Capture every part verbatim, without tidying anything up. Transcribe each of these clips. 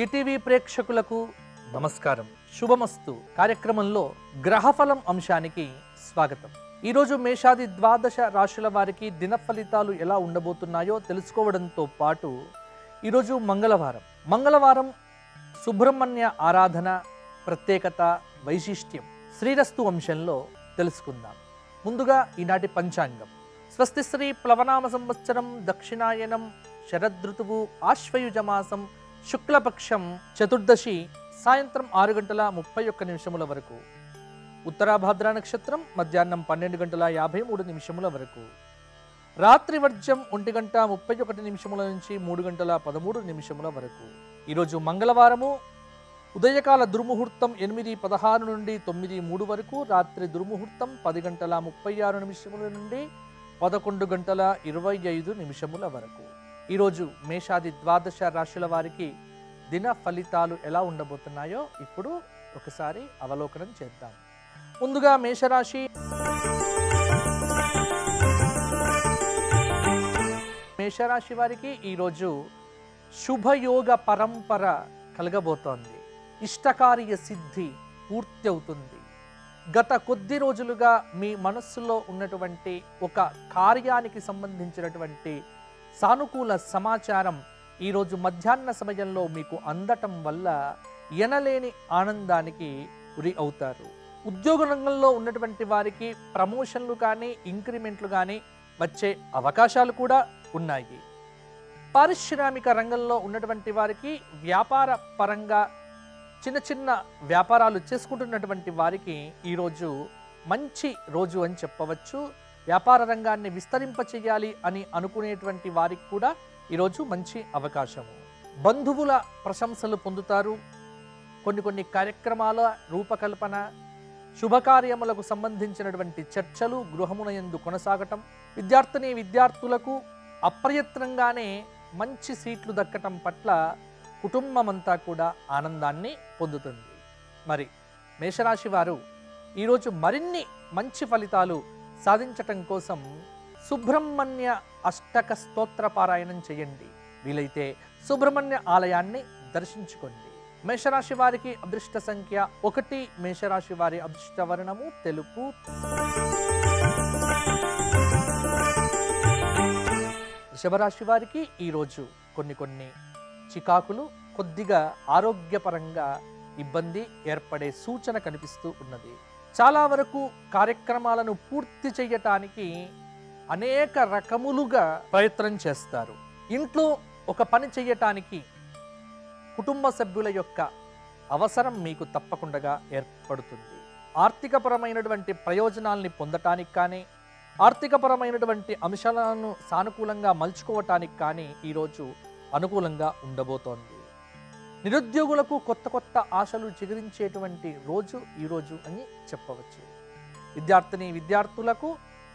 ETV ప్రేక్షకులకు నమస్కారం. శుభమస్తు కార్యక్రమంలో గ్రహఫలం అంశానికి స్వాగతం. ఈ రోజు మేషాది ద్వాదశ రాశుల వారికి దిన ఫలితాలు ఎలా ఉండబోతున్నాయో తెలుసుకోవడంతో పాటు ఈ రోజు మంగళవారం. మంగళవారం సుబ్రహ్మణ్య ఆరాధన ప్రత్యేకత వైశిష్ట్యం శ్రీరస్తు అంశంలో తెలుసుకుందాం. ముందుగా ఈనాటి పంచాంగం. స్వస్తి శ్రీ ప్లవనామ సంవత్సరం దక్షిణాయనం శరదృతువు ఆశ్వయుజమాసం శుక్లపక్షం చతుర్దశి సాయంత్రం ఆరు గంటల ముప్పై ఒక్క నిమిషముల వరకు. ఉత్తరాభాద్ర నక్షత్రం మధ్యాహ్నం పన్నెండు గంటల యాభై మూడు నిమిషముల వరకు. రాత్రి వర్జం ఒంటి గంట ముప్పై ఒకటి నిమిషముల నుంచి మూడు గంటల పదమూడు నిమిషముల వరకు. ఈరోజు మంగళవారము. ఉదయకాల దుర్ముహూర్తం ఎనిమిది పదహారు నుండి తొమ్మిది మూడు వరకు. రాత్రి దుర్ముహూర్తం పది గంటల ముప్పై ఆరు నిమిషముల నుండి పదకొండు గంటల ఇరవై ఐదు నిమిషముల వరకు. ఈరోజు మేషాది ద్వాదశ రాశుల వారికి దిన ఫలితాలు ఎలా ఉండబోతున్నాయో ఇప్పుడు ఒకసారి అవలోకనం చేద్దాం. ముందుగా మేషరాశి. మేషరాశి వారికి ఈరోజు శుభయోగ పరంపర కలగబోతోంది. ఇష్టకార్య సిద్ధి పూర్తి అవుతుంది. గత కొద్ది రోజులుగా మీ మనస్సులో ఉన్నటువంటి ఒక కార్యానికి సంబంధించినటువంటి సానుకూల సమాచారం ఈరోజు మధ్యాహ్న సమయంలో మీకు అందటం వల్ల ఎనలేని ఆనందానికి గురి అవుతారు. ఉద్యోగ రంగంలో ఉన్నటువంటి వారికి ప్రమోషన్లు కానీ ఇంక్రిమెంట్లు కానీ వచ్చే అవకాశాలు కూడా ఉన్నాయి. పారిశ్రామిక రంగంలో ఉన్నటువంటి వారికి వ్యాపార పరంగా చిన్న చిన్న వ్యాపారాలు చేసుకుంటున్నటువంటి వారికి ఈరోజు మంచి రోజు అని చెప్పవచ్చు. వ్యాపార రంగాన్ని విస్తరింపచేయాలి అని అనుకునేటువంటి వారికి కూడా ఈరోజు మంచి అవకాశము. బంధువుల ప్రశంసలు పొందుతారు. కొన్ని కొన్ని కార్యక్రమాల రూపకల్పన, శుభకార్యములకు సంబంధించినటువంటి చర్చలు గృహమునందు కొనసాగటం, విద్యార్థిని విద్యార్థులకు అప్రయత్నంగానే మంచి సీట్లు దక్కటం పట్ల కుటుంబమంతా కూడా ఆనందాన్ని పొందుతుంది. మరి మేషరాశి వారు ఈరోజు మరిన్ని మంచి ఫలితాలు సాధించటం కోసం సుబ్రహ్మణ్య అష్టక స్తోత్ర పారాయణం చేయండి. వీలైతే సుబ్రహ్మణ్య ఆలయాన్ని దర్శించుకోండి. మేషరాశి వారికి అదృష్ట సంఖ్య ఒకటి. మేషరాశి వారి అదృష్ట వర్ణము తెలుపు. వృషభరాశి వారికి ఈరోజు కొన్ని కొన్ని చికాకులు, కొద్దిగా ఆరోగ్యపరంగా ఇబ్బంది ఏర్పడే సూచన కనిపిస్తూ ఉన్నది. చాలా వరకు కార్యక్రమాలను పూర్తి చేయటానికి అనేక రకములుగా ప్రయత్నం చేస్తారు. ఇంట్లో ఒక పని చేయటానికి కుటుంబ సభ్యుల యొక్క అవసరం మీకు తప్పకుండా ఏర్పడుతుంది. ఆర్థికపరమైనటువంటి ప్రయోజనాల్ని పొందటానికి కానీ, ఆర్థికపరమైనటువంటి అంశాలను సానుకూలంగా మలుచుకోవటానికి కానీ ఈరోజు అనుకూలంగా ఉండబోతోంది. నిరుద్యోగులకు కొత్త కొత్త ఆశలు చిగురించేటువంటి రోజు ఈరోజు అని చెప్పవచ్చు. విద్యార్థిని విద్యార్థులకు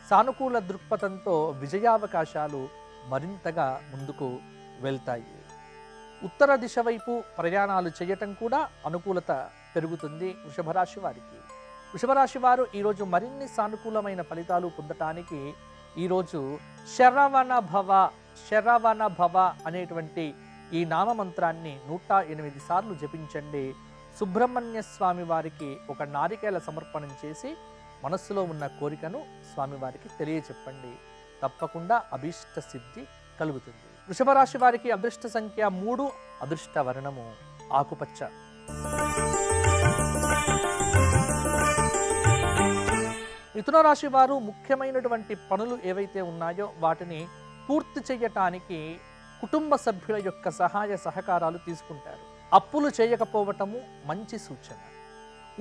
సానుకూల దృక్పథంతో విజయావకాశాలు మరింతగా ముందుకు వెళ్తాయి. ఉత్తర దిశ వైపు ప్రయాణాలు చేయటం కూడా అనుకూలత పెరుగుతుంది వృషభరాశి వారికి. వృషభరాశి వారు ఈరోజు మరిన్ని సానుకూలమైన ఫలితాలు పొందటానికి ఈరోజు శరవణ భవ శరవణ భవ అనేటువంటి ఈ నామమంత్రాన్ని నూట ఎనిమిది సార్లు జపించండి. సుబ్రహ్మణ్య స్వామి వారికి ఒక నారికేల సమర్పణం చేసి మనస్సులో ఉన్న కోరికను స్వామివారికి తెలియచెప్పండి. తప్పకుండా అభిష్ట సిద్ధి కలుగుతుంది. వృషభరాశి వారికి అదృష్ట సంఖ్య మూడు. అదృష్ట వర్ణము ఆకుపచ్చ. మిథున రాశి వారు ముఖ్యమైనటువంటి పనులు ఏవైతే ఉన్నాయో వాటిని పూర్తి చేయటానికి కుటుంబ సభ్యుల యొక్క సహాయ సహకారాలు తీసుకుంటారు. అప్పులు చేయకపోవటము మంచి సూచన.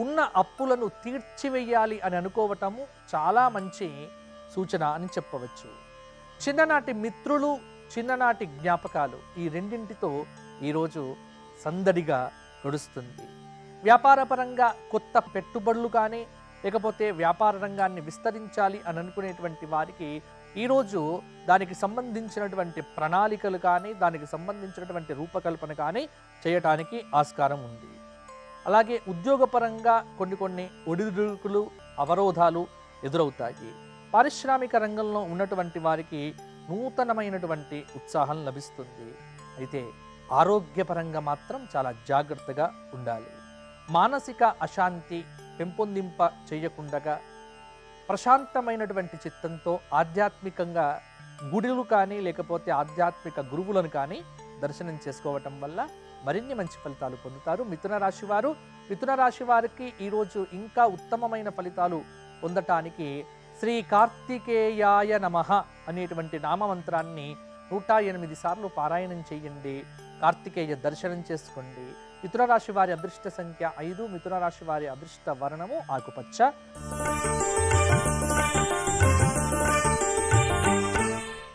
ఉన్న అప్పులను తీర్చివేయాలి అని అనుకోవటము చాలా మంచి సూచన అని చెప్పవచ్చు. చిన్ననాటి మిత్రులు, చిన్ననాటి జ్ఞాపకాలు, ఈ రెండింటితో ఈరోజు సందడిగా నడుస్తుంది. వ్యాపారపరంగా కొత్త పెట్టుబడులు కానీ, లేకపోతే వ్యాపార రంగాన్ని విస్తరించాలి అని అనుకునేటువంటి వారికి ఈరోజు దానికి సంబంధించినటువంటి ప్రణాళికలు కానీ, దానికి సంబంధించినటువంటి రూపకల్పన కానీ చేయటానికి ఆస్కారం ఉంది. అలాగే ఉద్యోగపరంగా కొన్ని కొన్ని ఒడిదుడుకులు, అవరోధాలు ఎదురవుతాయి. పారిశ్రామిక రంగంలో ఉన్నటువంటి వారికి నూతనమైనటువంటి ఉత్సాహం లభిస్తుంది. అయితే ఆరోగ్యపరంగా మాత్రం చాలా జాగృతగా ఉండాలి. మానసిక అశాంతి పెంపొందింప చేయకుండా ప్రశాంతమైనటువంటి చిత్తంతో ఆధ్యాత్మికంగా గుడిలు కానీ లేకపోతే ఆధ్యాత్మిక గురువులను కానీ దర్శనం చేసుకోవటం వల్ల మరిన్ని మంచి ఫలితాలు పొందుతారు మిథున రాశి వారు. మిథున రాశి వారికి ఈ రోజు ఇంకా ఉత్తమమైన ఫలితాలు పొందటానికి శ్రీ కార్తికేయాయ నమః అనేటువంటి నామమంత్రాన్ని నూట ఎనిమిది సార్లు పారాయణం చేయండి. కార్తికేయ దర్శనం చేసుకోండి. మిథున రాశి వారి అదృష్ట సంఖ్య ఐదు. మిథున రాశి వారి అదృష్ట వర్ణము ఆకుపచ్చ.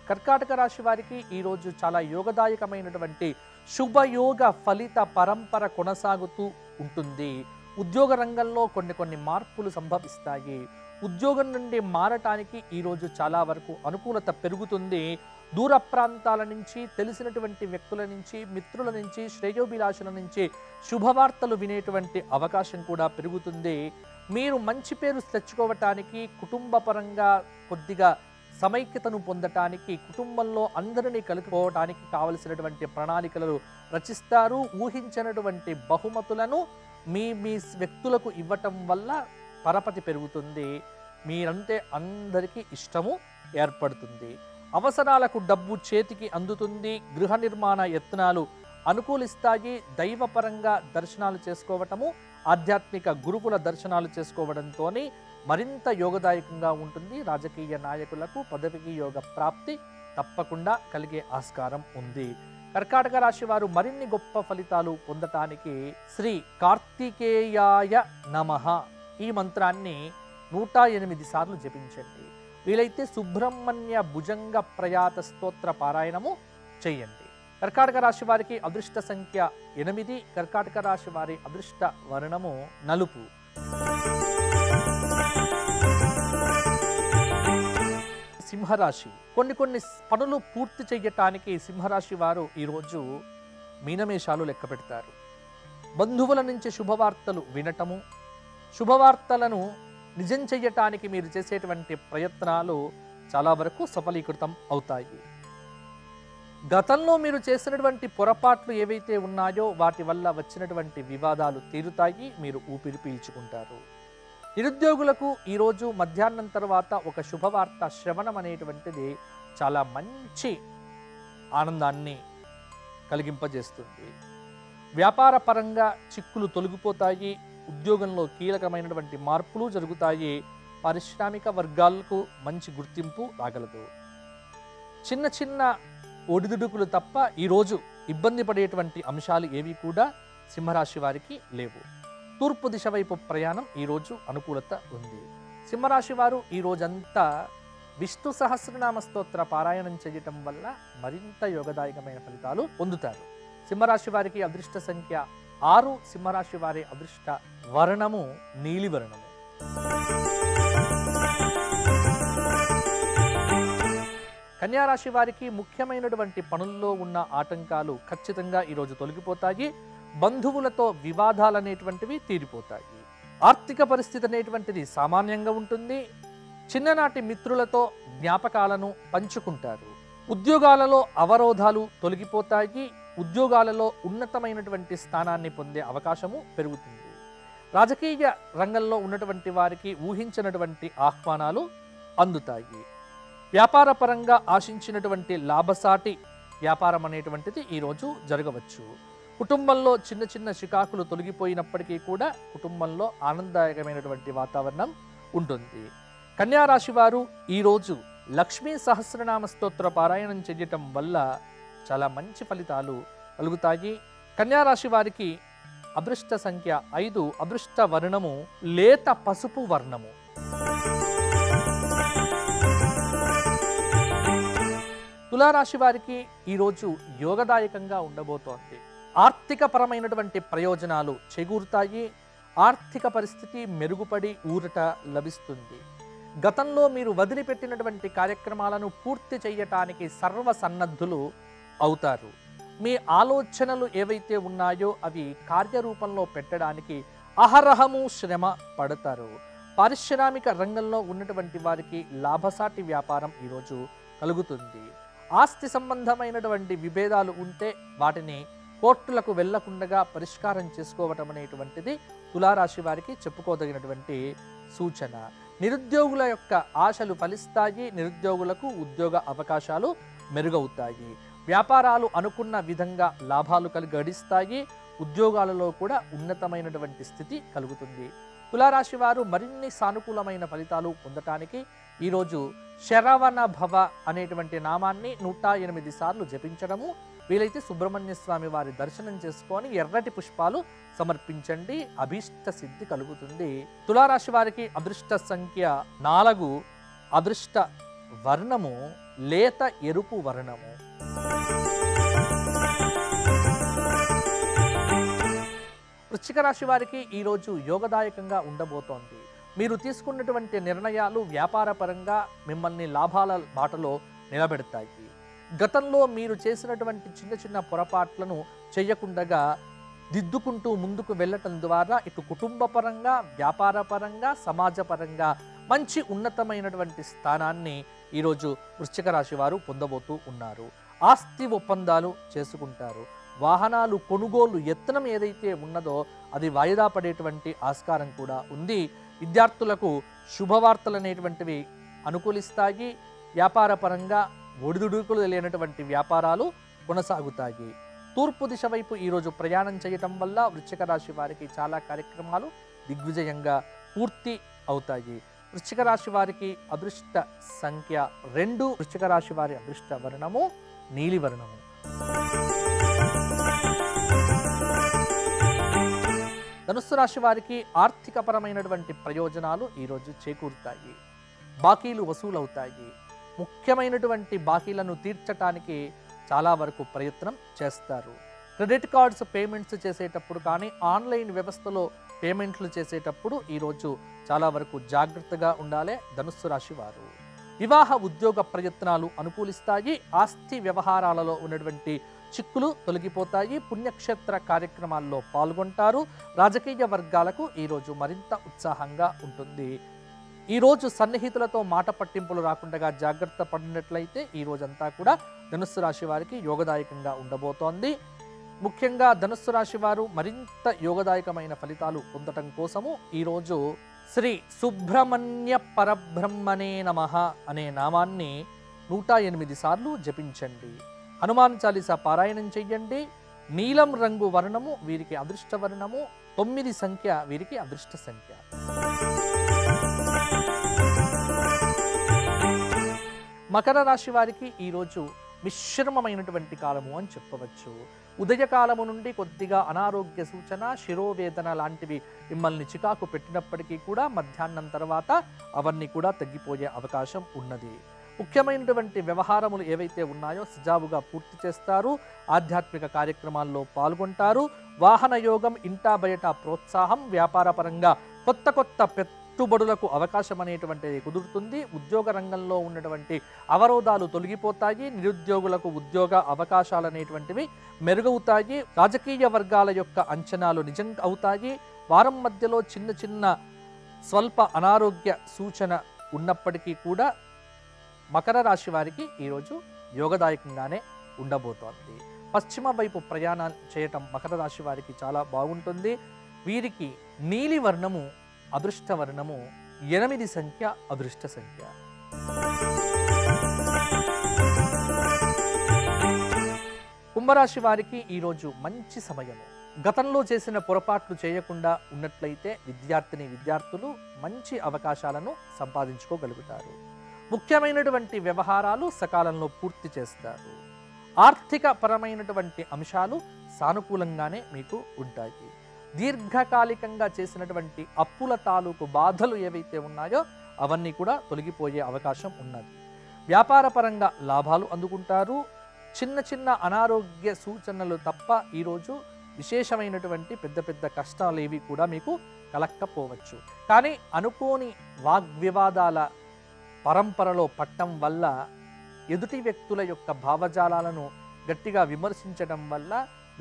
కర్కాటక రాశి వారికి ఈరోజు చాలా యోగదాయకమైనటువంటి శుభయోగ ఫలిత పరంపర కొనసాగుతూ ఉంటుంది. ఉద్యోగ రంగంలో కొన్ని కొన్ని మార్పులు సంభవిస్తాయి. ఉద్యోగం నుండి మారటానికి ఈరోజు చాలా వరకు అనుకూలత పెరుగుతుంది. దూర ప్రాంతాల నుంచి, తెలిసినటువంటి వ్యక్తుల నుంచి, మిత్రుల నుంచి, శ్రేయోభిలాషుల నుంచి శుభవార్తలు వినేటువంటి అవకాశం కూడా పెరుగుతుంది. మీరు మంచి పేరు తెచ్చుకోవటానికి, కుటుంబ పరంగా కొద్దిగా సమైక్యతను పొందటానికి, కుటుంబంలో అందరినీ కలుపుకోవటానికి కావలసినటువంటి ప్రణాళికలను రచిస్తారు. ఊహించినటువంటి బహుమతులను మీ మీ వ్యక్తులకు ఇవ్వటం వల్ల పరపతి పెరుగుతుంది. మీరంటే అందరికీ ఇష్టము ఏర్పడుతుంది. అవసరాలకు డబ్బు చేతికి అందుతుంది. గృహ నిర్మాణ యత్నాలు అనుకూలిస్తాయి. దైవపరంగా దర్శనాలు చేసుకోవటము, ఆధ్యాత్మిక గురుకుల దర్శనాలు చేసుకోవడంతో మరింత యోగదాయకంగా ఉంటుంది. రాజకీయ నాయకులకు పదవికి యోగ ప్రాప్తి తప్పకుండా కలిగే ఆస్కారం ఉంది. కర్కాటక రాశి వారు మరిన్ని గొప్ప ఫలితాలు పొందటానికి శ్రీ కార్తికేయాయ నమః ఈ మంత్రాన్ని నూట ఎనిమిది సార్లు జపించండి. వీలైతే సుబ్రహ్మణ్య భుజంగ ప్రయాత స్తోత్ర పారాయణము చేయండి. కర్కాటక రాశి వారికి అదృష్ట సంఖ్య ఎనిమిది. కర్కాటక రాశి వారి అదృష్ట వర్ణము నలుపు. సింహరాశి కొన్ని కొన్ని పనులు పూర్తి చేయటానికి సింహరాశి వారు ఈరోజు మీనమేషాలు లెక్క పెడతారు. బంధువుల నుంచి శుభవార్తలు వినటము, శుభవార్తలను నిజం చెయ్యటానికి మీరు చేసేటువంటి ప్రయత్నాలు చాలా వరకు సఫలీకృతం అవుతాయి. గతంలో మీరు చేసినటువంటి పొరపాట్లు ఏవైతే ఉన్నాయో వాటి వల్ల వచ్చినటువంటి వివాదాలు తీరుతాయి. మీరు ఊపిరి పీల్చుకుంటారు. నిరుద్యోగులకు ఈరోజు మధ్యాహ్నం తర్వాత ఒక శుభవార్త శ్రవణం అనేటువంటిది చాలా మంచి ఆనందాన్ని కలిగింపజేస్తుంది. వ్యాపార పరంగా చిక్కులు తొలగిపోతాయి. ఉద్యోగంలో కీలకమైనటువంటి మార్పులు జరుగుతాయి. పారిశ్రామిక వర్గాలకు మంచి గుర్తింపు రాగలదు. చిన్న చిన్న ఒడిదుడుకులు తప్ప ఈరోజు ఇబ్బంది పడేటువంటి అంశాలు ఏవి కూడా సింహరాశి వారికి లేవు. తూర్పు దిశ వైపు ప్రయాణం ఈరోజు అనుకూలత ఉంది. సింహరాశి వారు ఈరోజంతా విష్ణు సహస్రనామ స్తోత్ర పారాయణం చేయటం వల్ల మరింత యోగదాయకమైన ఫలితాలు పొందుతారు. సింహరాశి వారికి అదృష్ట సంఖ్య ఆరు. సింహరాశి వారి అదృష్ట వర్ణము నీలివర్ణము. కన్యారాశి వారికి ముఖ్యమైనటువంటి పనుల్లో ఉన్న ఆటంకాలు ఖచ్చితంగా ఈరోజు తొలగిపోతాయి. బంధువులతో వివాదాలు అనేటువంటివి తీరిపోతాయి. ఆర్థిక పరిస్థితి అనేటువంటిది సామాన్యంగా ఉంటుంది. చిన్ననాటి మిత్రులతో జ్ఞాపకాలను పంచుకుంటారు. ఉద్యోగాలలో అవరోధాలు తొలగిపోతాయి. ఉద్యోగాలలో ఉన్నతమైనటువంటి స్థానాన్ని పొందే అవకాశము పెరుగుతుంది. రాజకీయ రంగంలో ఉన్నటువంటి వారికి ఊహించినటువంటి ఆహ్వానాలు అందుతాయి. వ్యాపార పరంగా ఆశించినటువంటి లాభసాటి వ్యాపారం అనేటువంటిది ఈరోజు జరగవచ్చు. కుటుంబంలో చిన్న చిన్న చికాకులు తొలగిపోయినప్పటికీ కూడా కుటుంబంలో ఆనందదాయకమైనటువంటి వాతావరణం ఉంటుంది. కన్యారాశి వారు ఈరోజు లక్ష్మీ సహస్రనామ స్తోత్ర పారాయణం చేయటం వల్ల చాలా మంచి ఫలితాలు కలుగుతాయి. కన్యారాశి వారికి అదృష్ట సంఖ్య ఐదు. అదృష్ట వర్ణము లేత పసుపు వర్ణము. తులారాశి వారికి ఈరోజు యోగదాయకంగా ఉండబోతోంది. ఆర్థిక పరమైనటువంటి ప్రయోజనాలు చేకూరుతాయి. ఆర్థిక పరిస్థితి మెరుగుపడి ఊరట లభిస్తుంది. గతంలో మీరు వదిలిపెట్టినటువంటి కార్యక్రమాలను పూర్తి చేయటానికి సర్వసన్నద్ధులు అవుతారు. మీ ఆలోచనలు ఏవైతే ఉన్నాయో అవి కార్యరూపంలో పెట్టడానికి అహరహము శ్రమ పడతారు. పారిశ్రామిక రంగంలో ఉన్నటువంటి వారికి లాభసాటి వ్యాపారం ఈరోజు కలుగుతుంది. ఆస్తి సంబంధమైనటువంటి విభేదాలు ఉంటే వాటిని కోర్టులకు వెళ్ళకుండగా పరిష్కారం చేసుకోవడం అనేటువంటిది తుల రాశి వారికి చెప్పుకోదగినటువంటి సూచన. నిరుద్యోగుల యొక్క ఆశలు ఫలిస్తాయి, నిరుద్యోగులకు ఉద్యోగ అవకాశాలు మెరుగవుతాయి, వ్యాపారాలు అనుకున్న విధంగా లాభాలు కలిగడిస్తాయి, ఉద్యోగాలలో కూడా ఉన్నతమైనటువంటి స్థితి కలుగుతుంది. తుల రాశి వారు మరిన్ని సానుకూలమైన ఫలితాలు పొందటానికి ఈ రోజు శరవణ భవ అనేటువంటి నామాన్ని నూట ఎనిమిది సార్లు జపించడము, వీలైతే సుబ్రహ్మణ్య స్వామి వారి దర్శనం చేసుకొని ఎర్రటి పుష్పాలు సమర్పించండి, అభిష్ట సిద్ధి కలుగుతుంది. తుల రాశి వారికి అదృష్ట సంఖ్య నాలుగు, అదృష్ట వర్ణము లేత ఎరుపు వర్ణము. వృశ్చిక రాశి వారికి ఈ రోజు యోగదాయకంగా ఉండబోతోంది. మీరు తీసుకున్నటువంటి నిర్ణయాలు వ్యాపారపరంగా మిమ్మల్ని లాభాల బాటలో నిలబెడతాయి. గతంలో మీరు చేసినటువంటి చిన్న చిన్న పొరపాట్లను చేయకుండా దిద్దుకుంటూ ముందుకు వెళ్ళటం ద్వారా ఇటు కుటుంబపరంగా, వ్యాపారపరంగా, సమాజపరంగా మంచి ఉన్నతమైనటువంటి స్థానాన్ని ఈరోజు వృశ్చిక రాశి వారు పొందబోతూ ఉన్నారు. ఆస్తి ఒప్పందాలు చేసుకుంటారు, వాహనాలు కొనుగోలు యత్నం ఏదైతే ఉన్నదో అది వాయిదా పడేటువంటి ఆస్కారం కూడా ఉంది. విద్యార్థులకు శుభవార్తలు అనేటువంటివి అనుకూలిస్తాయి, వ్యాపారపరంగా ఒడిదుడుకులు లేనటువంటి వ్యాపారాలు కొనసాగుతాయి. తూర్పు దిశ వైపు ఈరోజు ప్రయాణం చేయటం వల్ల వృశ్చిక రాశి వారికి చాలా కార్యక్రమాలు దిగ్విజయంగా పూర్తి అవుతాయి. వృశ్చిక రాశి వారికి అదృష్ట సంఖ్య రెండు, వృశ్చిక రాశి వారి అదృష్ట వర్ణము నీలివర్ణము. ధనుస్సు రాశి వారికి ఆర్థికపరమైనటువంటి ప్రయోజనాలు ఈరోజు చేకూరుతాయి, బాకీలు వసూలవుతాయి, ముఖ్యమైనటువంటి బాకీలను తీర్చటానికి చాలా వరకు ప్రయత్నం చేస్తారు. క్రెడిట్ కార్డ్స్ పేమెంట్స్ చేసేటప్పుడు కానీ ఆన్లైన్ వ్యవస్థలో పేమెంట్లు చేసేటప్పుడు ఈరోజు చాలా వరకు జాగ్రత్తగా ఉండాలి ధనుస్సు రాశి వారు. వివాహ ఉద్యోగ ప్రయత్నాలు అనుకూలిస్తాయి, ఆస్తి వ్యవహారాలలో ఉన్నటువంటి చిక్కులు తొలగిపోతాయి, పుణ్యక్షేత్ర కార్యక్రమాల్లో పాల్గొంటారు, రాజకీయ వర్గాలకు ఈరోజు మరింత ఉత్సాహంగా ఉంటుంది. ఈరోజు సన్నిహితులతో మాట పట్టింపులు రాకుండా జాగ్రత్త పడినట్లయితే ఈ రోజంతా కూడా ధనుస్సు రాశి వారికి యోగదాయకంగా ఉండబోతోంది. ముఖ్యంగా ధనుస్సు రాశి వారు మరింత యోగదాయకమైన ఫలితాలు పొందటం కోసము ఈరోజు శ్రీ సుబ్రహ్మణ్య పరబ్రహ్మణే నమః అనే నామాన్ని నూట ఎనిమిది సార్లు జపించండి, హనుమాన్ చాలీసా పారాయణం చెయ్యండి. నీలం రంగు వర్ణము వీరికి అదృష్ట వర్ణము, తొమ్మిది సంఖ్య వీరికి అదృష్ట సంఖ్య. మకర రాశి వారికి ఈరోజు మిశ్రమమైనటువంటి కాలము అని చెప్పవచ్చు. ఉదయకాలము నుండి కొద్దిగా అనారోగ్య సూచన, శిరోవేదన లాంటివి మిమ్మల్ని చికాకు పెట్టినప్పటికీ కూడా మధ్యాహ్నం తర్వాత అవన్నీ కూడా తగ్గిపోయే అవకాశం ఉన్నది. ముఖ్యమైనటువంటి వ్యవహారములు ఏవైతే ఉన్నాయో సజావుగా పూర్తి చేస్తారు, ఆధ్యాత్మిక కార్యక్రమాల్లో పాల్గొంటారు, వాహన యోగం, ఇంటా బయట ప్రోత్సాహం, వ్యాపారపరంగా కొత్త కొత్త పెట్టుబడులకు అవకాశం అనేటువంటిది కుదురుతుంది, ఉద్యోగ రంగంలో ఉన్నటువంటి అవరోధాలు తొలగిపోతాయి, నిరుద్యోగులకు ఉద్యోగ అవకాశాలు అనేటువంటివి మెరుగవుతాయి, రాజకీయ వర్గాల యొక్క అంచనాలు నిజం అవుతాయి. వారం మధ్యలో చిన్న చిన్న స్వల్ప అనారోగ్య సూచన ఉన్నప్పటికీ కూడా మకర రాశి వారికి ఈరోజు యోగదాయకంగానే ఉండబోతోంది. పశ్చిమ వైపు ప్రయాణం చేయటం మకర రాశి వారికి చాలా బాగుంటుంది. వీరికి నీలి వర్ణము అదృష్ట వర్ణము, ఎనిమిది సంఖ్య అదృష్ట సంఖ్య. కుంభరాశి వారికి ఈరోజు మంచి సమయము. గతంలో చేసిన పొరపాట్లు చేయకుండా ఉన్నట్లయితే విద్యార్థిని విద్యార్థులు మంచి అవకాశాలను సంపాదించుకోగలుగుతారు, ముఖ్యమైనటువంటి వ్యవహారాలు సకాలంలో పూర్తి చేస్తారు, ఆర్థిక పరమైనటువంటి అంశాలు సానుకూలంగానే మీకు ఉంటాయి, దీర్ఘకాలికంగా చేసినటువంటి అప్పుల తాలూకు బాధలు ఏవైతే ఉన్నాయో అవన్నీ కూడా తొలగిపోయే అవకాశం ఉన్నది, వ్యాపారపరంగా లాభాలు అందుకుంటారు. చిన్న చిన్న అనారోగ్య సూచనలు తప్ప ఈరోజు విశేషమైనటువంటి పెద్ద పెద్ద కష్టాలు ఏవి కూడా మీకు కలక్కపోవచ్చు. కానీ అనుకోని వాగ్వివాదాల పరంపరలో పట్టం వల్ల, ఎదుటి వ్యక్తుల యొక్క భావజాలాలను గట్టిగా విమర్శించడం వల్ల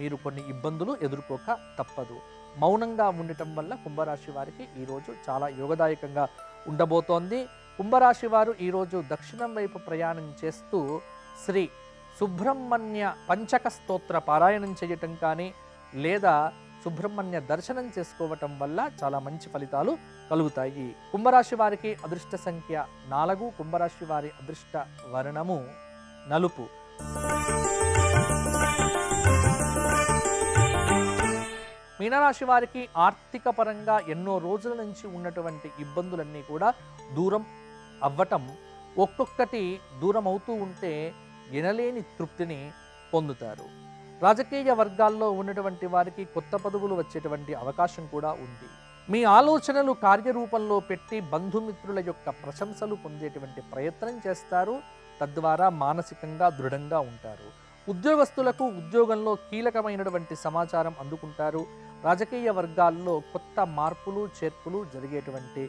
మీరు కొన్ని ఇబ్బందులు ఎదుర్కోక తప్పదు. మౌనంగా ఉండటం వల్ల కుంభరాశి వారికి ఈరోజు చాలా యోగదాయకంగా ఉండబోతోంది. కుంభరాశి వారు ఈరోజు దక్షిణం వైపు ప్రయాణం చేస్తూ శ్రీ సుబ్రహ్మణ్య పంచక స్తోత్ర పారాయణం చేయటం కానీ లేదా సుబ్రహ్మణ్య దర్శనం చేసుకోవటం వల్ల చాలా మంచి ఫలితాలు కలుగుతాయి। కుంభరాశి వారికి అదృష్ట సంఖ్య నాలుగు, కుంభరాశి వారి అదృష్ట వర్ణము నలుపు। మీనరాశి వారికి ఆర్థిక పరంగా ఎన్నో రోజుల నుంచి ఉన్నటువంటి ఇబ్బందులన్నీ కూడా దూరం అవ్వటం, ఒక్కొక్కటి దూరం అవుతూ ఉంటే ఎనలేని తృప్తిని పొందుతారు। రాజకీయ వర్గాల్లో ఉన్నటువంటి వారికి కొత్త పదవులు వచ్చేటువంటి అవకాశం కూడా ఉంది। మీ ఆలోచనలు కార్యరూపంలో పెట్టి బంధుమిత్రుల యొక్క ప్రశంసలు పొందేటువంటి ప్రయత్నం చేస్తారు, తద్వారా మానసికంగా దృఢంగా ఉంటారు। ఉద్యోగస్తులకు ఉద్యోగంలో కీలకమైనటువంటి సమాచారం అందుకుంటారు। రాజకీయ వర్గాల్లో కొత్త మార్పులు చేర్పులు జరిగేటువంటి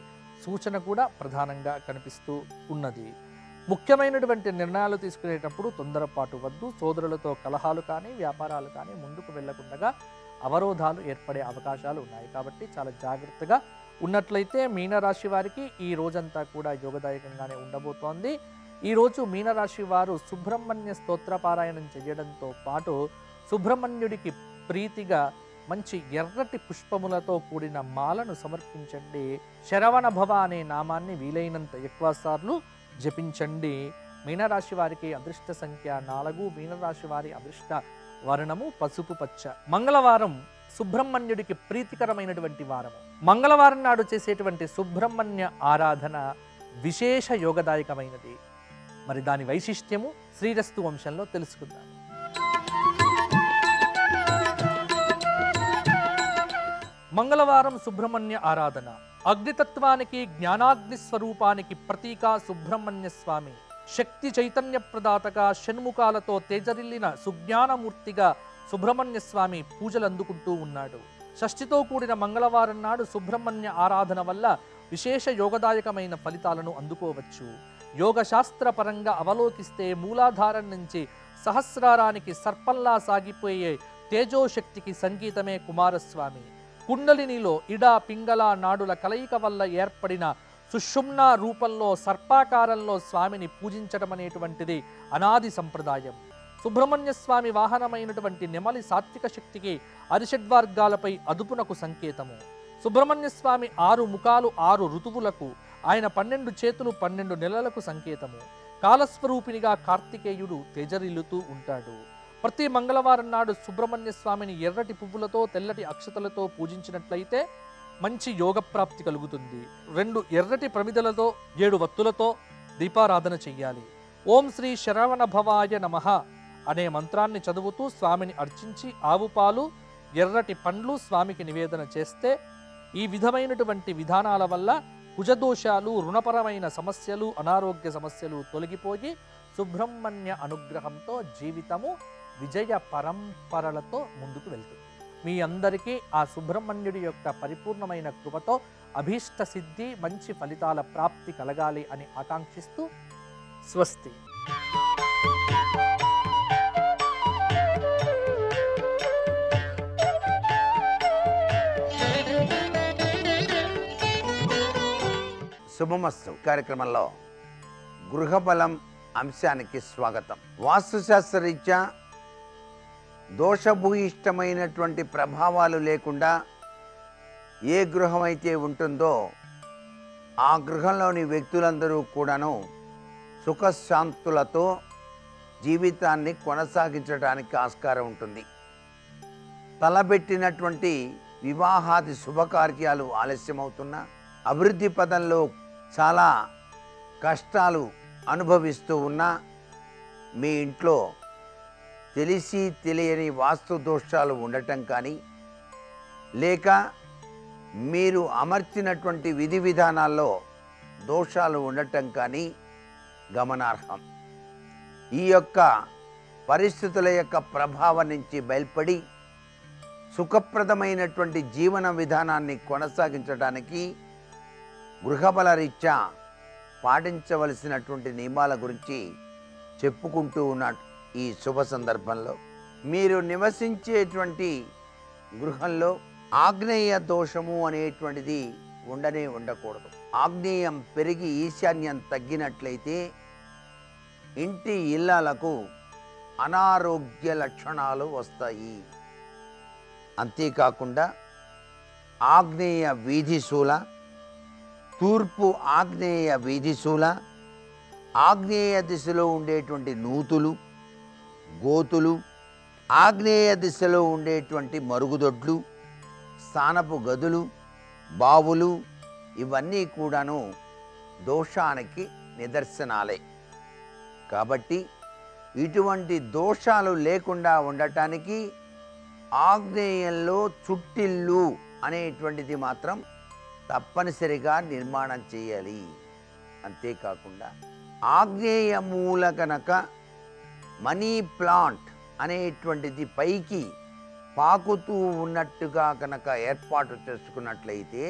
సూచన కూడా ప్రధానంగా కనిపిస్తూ ఉన్నది। ముఖ్యమైనటువంటి నిర్ణయాలు తీసుకునేటప్పుడు తొందరపాటు వద్దు। సోదరులతో కలహాలు కానీ వ్యాపారాలు కానీ ముందుకు వెళ్లకుండా అవరోధాలు ఏర్పడే అవకాశాలు ఉన్నాయి, కాబట్టి చాలా జాగ్రత్తగా ఉన్నట్లయితే మీనరాశి వారికి ఈ రోజంతా కూడా యోగదాయకంగానే ఉండబోతోంది। ఈరోజు మీనరాశి వారు సుబ్రహ్మణ్య స్తోత్ర పారాయణం చేయడంతో పాటు సుబ్రహ్మణ్యుడికి ప్రీతిగా మంచి ఎర్రటి పుష్పములతో కూడిన మాలను సమర్పించండి। శరవణ భవ అనే నామాన్ని వీలైనంత ఎక్కువసార్లు జపించండి। మీనరాశి వారికి అదృష్ట సంఖ్య నాలుగు, మీనరాశి వారి అదృష్ట వర్ణము పసుపు పచ్చ। మంగళవారం సుబ్రహ్మణ్యుడికి ప్రీతికరమైనటువంటి వారము। మంగళవారం నాడు చేసేటువంటి సుబ్రహ్మణ్య ఆరాధన విశేష యోగదాయకమైనది। మరి దాని వైశిష్ట్యము శ్రీరస్తు వంశంలో తెలుసుకుందాం। మంగళవారం సుబ్రహ్మణ్య ఆరాధన అగ్నితత్వానికి జ్ఞానాగ్ని స్వరూపానికి ప్రతీక సుబ్రహ్మణ్య స్వామి శక్తి చైతన్య ప్రదాతగా షణ్ముఖాలతో తేజరిల్లిన సుజ్ఞానమూర్తిగా సుబ్రహ్మణ్య స్వామి పూజలు అందుకుంటూ ఉన్నాడు। షష్ఠితో కూడిన మంగళవారం నాడు సుబ్రహ్మణ్య ఆరాధన వల్ల విశేష యోగదాయకమైన ఫలితాలను అందుకోవచ్చు। యోగశాస్త్ర పరంగా అవలోకిస్తే మూలాధారం నుంచి సహస్రారానికి సర్పంలా సాగిపోయే తేజోశక్తికి సంగీతమే కుమారస్వామి। కుండలినిలో ఇడ పింగళ నాడుల కలయిక వల్ల ఏర్పడిన సుషుమ్నా రూపంలో సర్పాకారంలో స్వామిని పూజించడం అనేటువంటిది అనాది సంప్రదాయం। సుబ్రహ్మణ్య స్వామి వాహనమైనటువంటి నెమలి సాత్విక శక్తికి అరిషడ్వర్గాలపై అదుపునకు సంకేతము। సుబ్రహ్మణ్య స్వామి ఆరు ముఖాలు ఆరు ఋతువులకు, ఆయన పన్నెండు చేతులు పన్నెండు నెలలకు సంకేతము। కాలస్వరూపినిగా కార్తికేయుడు తేజరిల్లుతూ ఉంటాడు। ప్రతి మంగళవారం నాడు సుబ్రహ్మణ్య స్వామిని ఎర్రటి పువ్వులతో తెల్లటి అక్షతలతో పూజించినట్లయితే మంచి యోగ ప్రాప్తి కలుగుతుంది। రెండు ఎర్రటి ప్రమిదలతో ఏడు వత్తులతో దీపారాధన చెయ్యాలి। ఓం శ్రీ శరవణ భవాయ నమః అనే మంత్రాన్ని చదువుతూ స్వామిని అర్చించి ఆవు పాలు ఎర్రటి పండ్లు స్వామికి నివేదన చేస్తే ఈ విధమైనటువంటి విధానాల వల్ల కుజదోషాలు రుణపరమైన సమస్యలు అనారోగ్య సమస్యలు తొలగిపోయి సుబ్రహ్మణ్య అనుగ్రహంతో జీవితము విజయ పరంపరలతో ముందుకు వెళ్తుంది। మీ అందరికీ ఆ సుబ్రహ్మణ్యుడి యొక్క పరిపూర్ణమైన కృపతో అభీష్ట సిద్ధి మంచి ఫలితాల ప్రాప్తి కలగాలి అని ఆకాంక్షిస్తూ స్వస్తి। శుభమస్తు కార్యక్రమంలో గృహ బలం అంశానికి స్వాగతం। వాస్తుశాస్త్రరీత్యా దోషభూయిష్టమైనటువంటి ప్రభావాలు లేకుండా ఏ గృహం అయితే ఉంటుందో ఆ గృహంలోని వ్యక్తులందరూ కూడాను సుఖశాంతులతో జీవితాన్ని కొనసాగించడానికి ఆస్కారం ఉంటుంది। తలబెట్టినటువంటి వివాహాది శుభకార్యాలు ఆలస్యమవుతున్నా అభివృద్ధి పదంలో చాలా కష్టాలు అనుభవిస్తూ ఉన్న మీ ఇంట్లో తెలిసి తెలియని వాస్తు దోషాలు ఉండటం కానీ లేక మీరు అమర్చినటువంటి విధి విధానాల్లో దోషాలు ఉండటం కానీ గమనార్హం। ఈ యొక్క పరిస్థితుల యొక్క ప్రభావం నుంచి బయటపడి సుఖప్రదమైనటువంటి జీవన విధానాన్ని కొనసాగించడానికి గృహబల రీత్యా పాటించవలసినటువంటి నియమాల గురించి చెప్పుకుంటూ ఉన్నాడు। ఈ శుభ సందర్భంలో మీరు నివసించేటువంటి గృహంలో ఆగ్నేయ దోషము అనేటువంటిది ఉండనే ఉండకూడదు। ఆగ్నేయం పెరిగి ఈశాన్యం తగ్గినట్లయితే ఇంటి ఇళ్ళలకు అనారోగ్య లక్షణాలు వస్తాయి। అంతే కాకుండా ఆగ్నేయ వీధిశూల, తూర్పు ఆగ్నేయ వీధిశూల, ఆగ్నేయ దిశలో ఉండేటువంటి నూతులు, గోతులు, ఆగ్నేయ దిశలో ఉండేటువంటి మరుగుదొడ్లు, స్థానపు గదులు, బావులు ఇవన్నీ కూడాను దోషానికి నిదర్శనాలే। కాబట్టి ఇటువంటి దోషాలు లేకుండా ఉండటానికి ఆగ్నేయంలో చుట్టిల్లు అనేటువంటిది మాత్రం తప్పనిసరిగా నిర్మాణం చేయాలి। అంతేకాకుండా ఆగ్నేయ మూల కనుక మనీ ప్లాంట్ అనేటువంటిది పైకి పాకుతూ ఉన్నట్టుగా కనుక ఏర్పాటు చేసుకున్నట్లయితే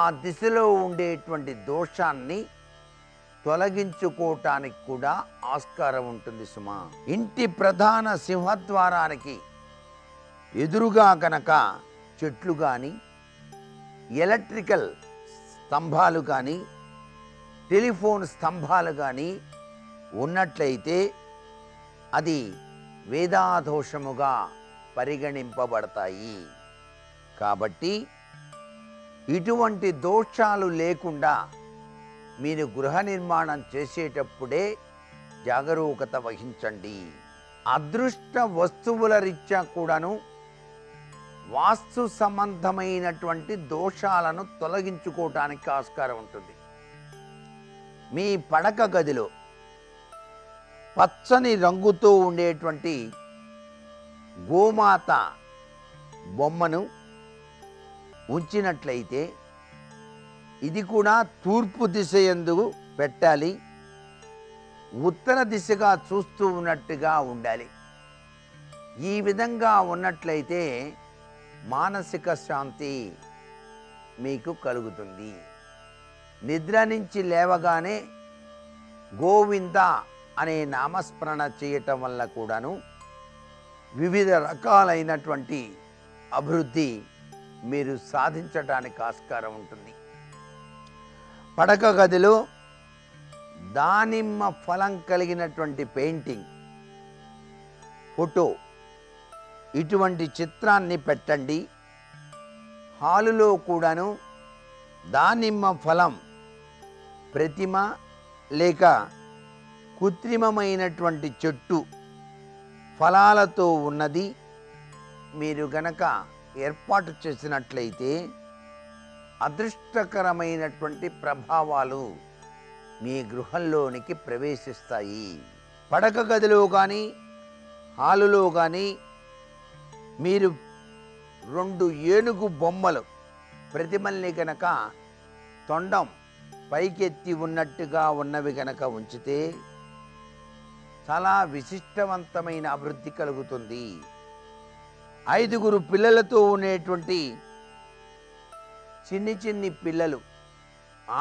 ఆ దిశలో ఉండేటువంటి దోషాన్ని తొలగించుకోవటానికి కూడా ఆస్కారం ఉంటుంది సుమా। ఇంటి ప్రధాన సింహద్వారానికి ఎదురుగా కనుక చెట్లు కానీ, ఎలక్ట్రికల్ స్తంభాలు కానీ, టెలిఫోన్ స్తంభాలు కానీ ఉన్నట్లయితే అది వేదాదోషముగా పరిగణింపబడతాయి। కాబట్టి ఇటువంటి దోషాలు లేకుండా మీరు గృహ నిర్మాణం చేసేటప్పుడే జాగరూకత వహించండి। అదృష్ట వస్తువుల రీత్యా కూడాను వాస్తు సంబంధమైనటువంటి దోషాలను తొలగించుకోవటానికి ఆస్కారం ఉంటుంది। మీ పడక గదిలో పచ్చని రంగుతో ఉండేటువంటి గోమాత బొమ్మను ఉంచినట్లయితే ఇది కూడా తూర్పు దిశ యందు పెట్టాలి। ఉత్తర దిశగా చూస్తూ ఉన్నట్టుగా ఉండాలి। ఈ విధంగా ఉన్నట్లయితే మానసిక శాంతి మీకు కలుగుతుంది। నిద్ర నుంచి లేవగానే గోవింద అనే నామస్మరణ చేయటం వల్ల కూడాను వివిధ రకాలైనటువంటి అభివృద్ధి మీరు సాధించడానికి ఆస్కారం ఉంటుంది। పడక గదిలో దానిమ్మ ఫలం కలిగినటువంటి పెయింటింగ్, ఫోటో ఇటువంటి చిత్రాన్ని పెట్టండి। హాలులో కూడాను దానిమ్మ ఫలం ప్రతిమ లేక కృత్రిమమైనటువంటి చెట్టు ఫలాలతో ఉన్నది మీరు గనక ఏర్పాటు చేసినట్లయితే అదృష్టకరమైనటువంటి ప్రభావాలు మీ గృహంలోనికి ప్రవేశిస్తాయి। పడక గదిలో కానీ హాలులో కానీ మీరు రెండు ఏనుగు బొమ్మలు ప్రతిమల్ని కనుక తొండం పైకెత్తి ఉన్నట్టుగా ఉన్నవి కనుక ఉంచితే చాలా విశిష్టవంతమైన అభివృద్ధి కలుగుతుంది। ఐదుగురు పిల్లలతో ఉండేటువంటి చిన్ని చిన్ని పిల్లలు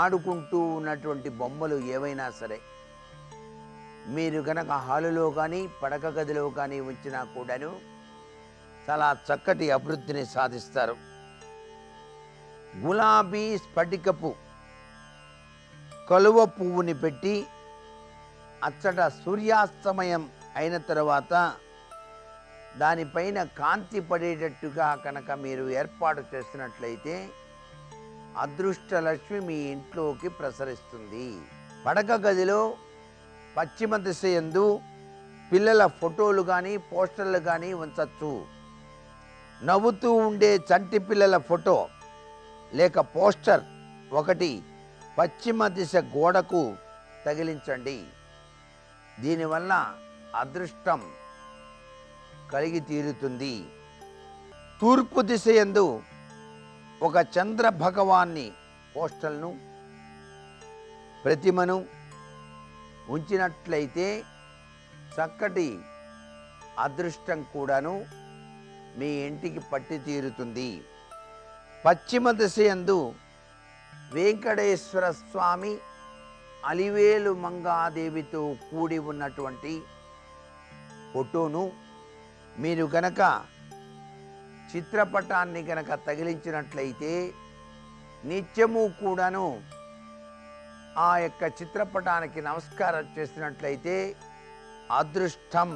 ఆడుకుంటూ ఉన్నటువంటి బొమ్మలు ఏవైనా సరే మీరు కనుక హాలులో కానీ పడక గదిలో కానీ ఉంచినా కూడాను చాలా చక్కటి అభివృద్ధిని సాధిస్తారు। గులాబీ స్ఫటికపు కలువ పువ్వుని పెట్టి అచ్చట సూర్యాస్తమయం అయిన తర్వాత దానిపైన కాంతి పడేటట్టుగా కనుక మీరు ఏర్పాటు చేసినట్లయితే అదృష్టలక్ష్మి మీ ఇంట్లోకి ప్రసరిస్తుంది। పడక గదిలో పశ్చిమ దిశ యందు పిల్లల ఫోటోలు కానీ పోస్టర్లు కానీ ఉంచచ్చు। నవ్వుతూ ఉండే చంటి పిల్లల ఫోటో లేక పోస్టర్ ఒకటి పశ్చిమ దిశ గోడకు తగిలించండి। దీనివల్ల అదృష్టం కలిగి తీరుతుంది। తూర్పు దిశ యందు ఒక చంద్ర భగవాన్ని పోస్టల్ను ప్రతిమను ఉంచినట్లయితే చక్కటి అదృష్టం కూడాను మీ ఇంటికి పట్టి తీరుతుంది। పశ్చిమ దిశ యందు వెంకటేశ్వర స్వామి అలివేలు మంగాదేవితో కూడి ఉన్నటువంటి ఫోటోను మీరు గనక చిత్రపటాన్ని గనక తగిలించినట్లయితే నిత్యము కూడాను ఆ యొక్క చిత్రపటానికి నమస్కారం చేసినట్లయితే అదృష్టం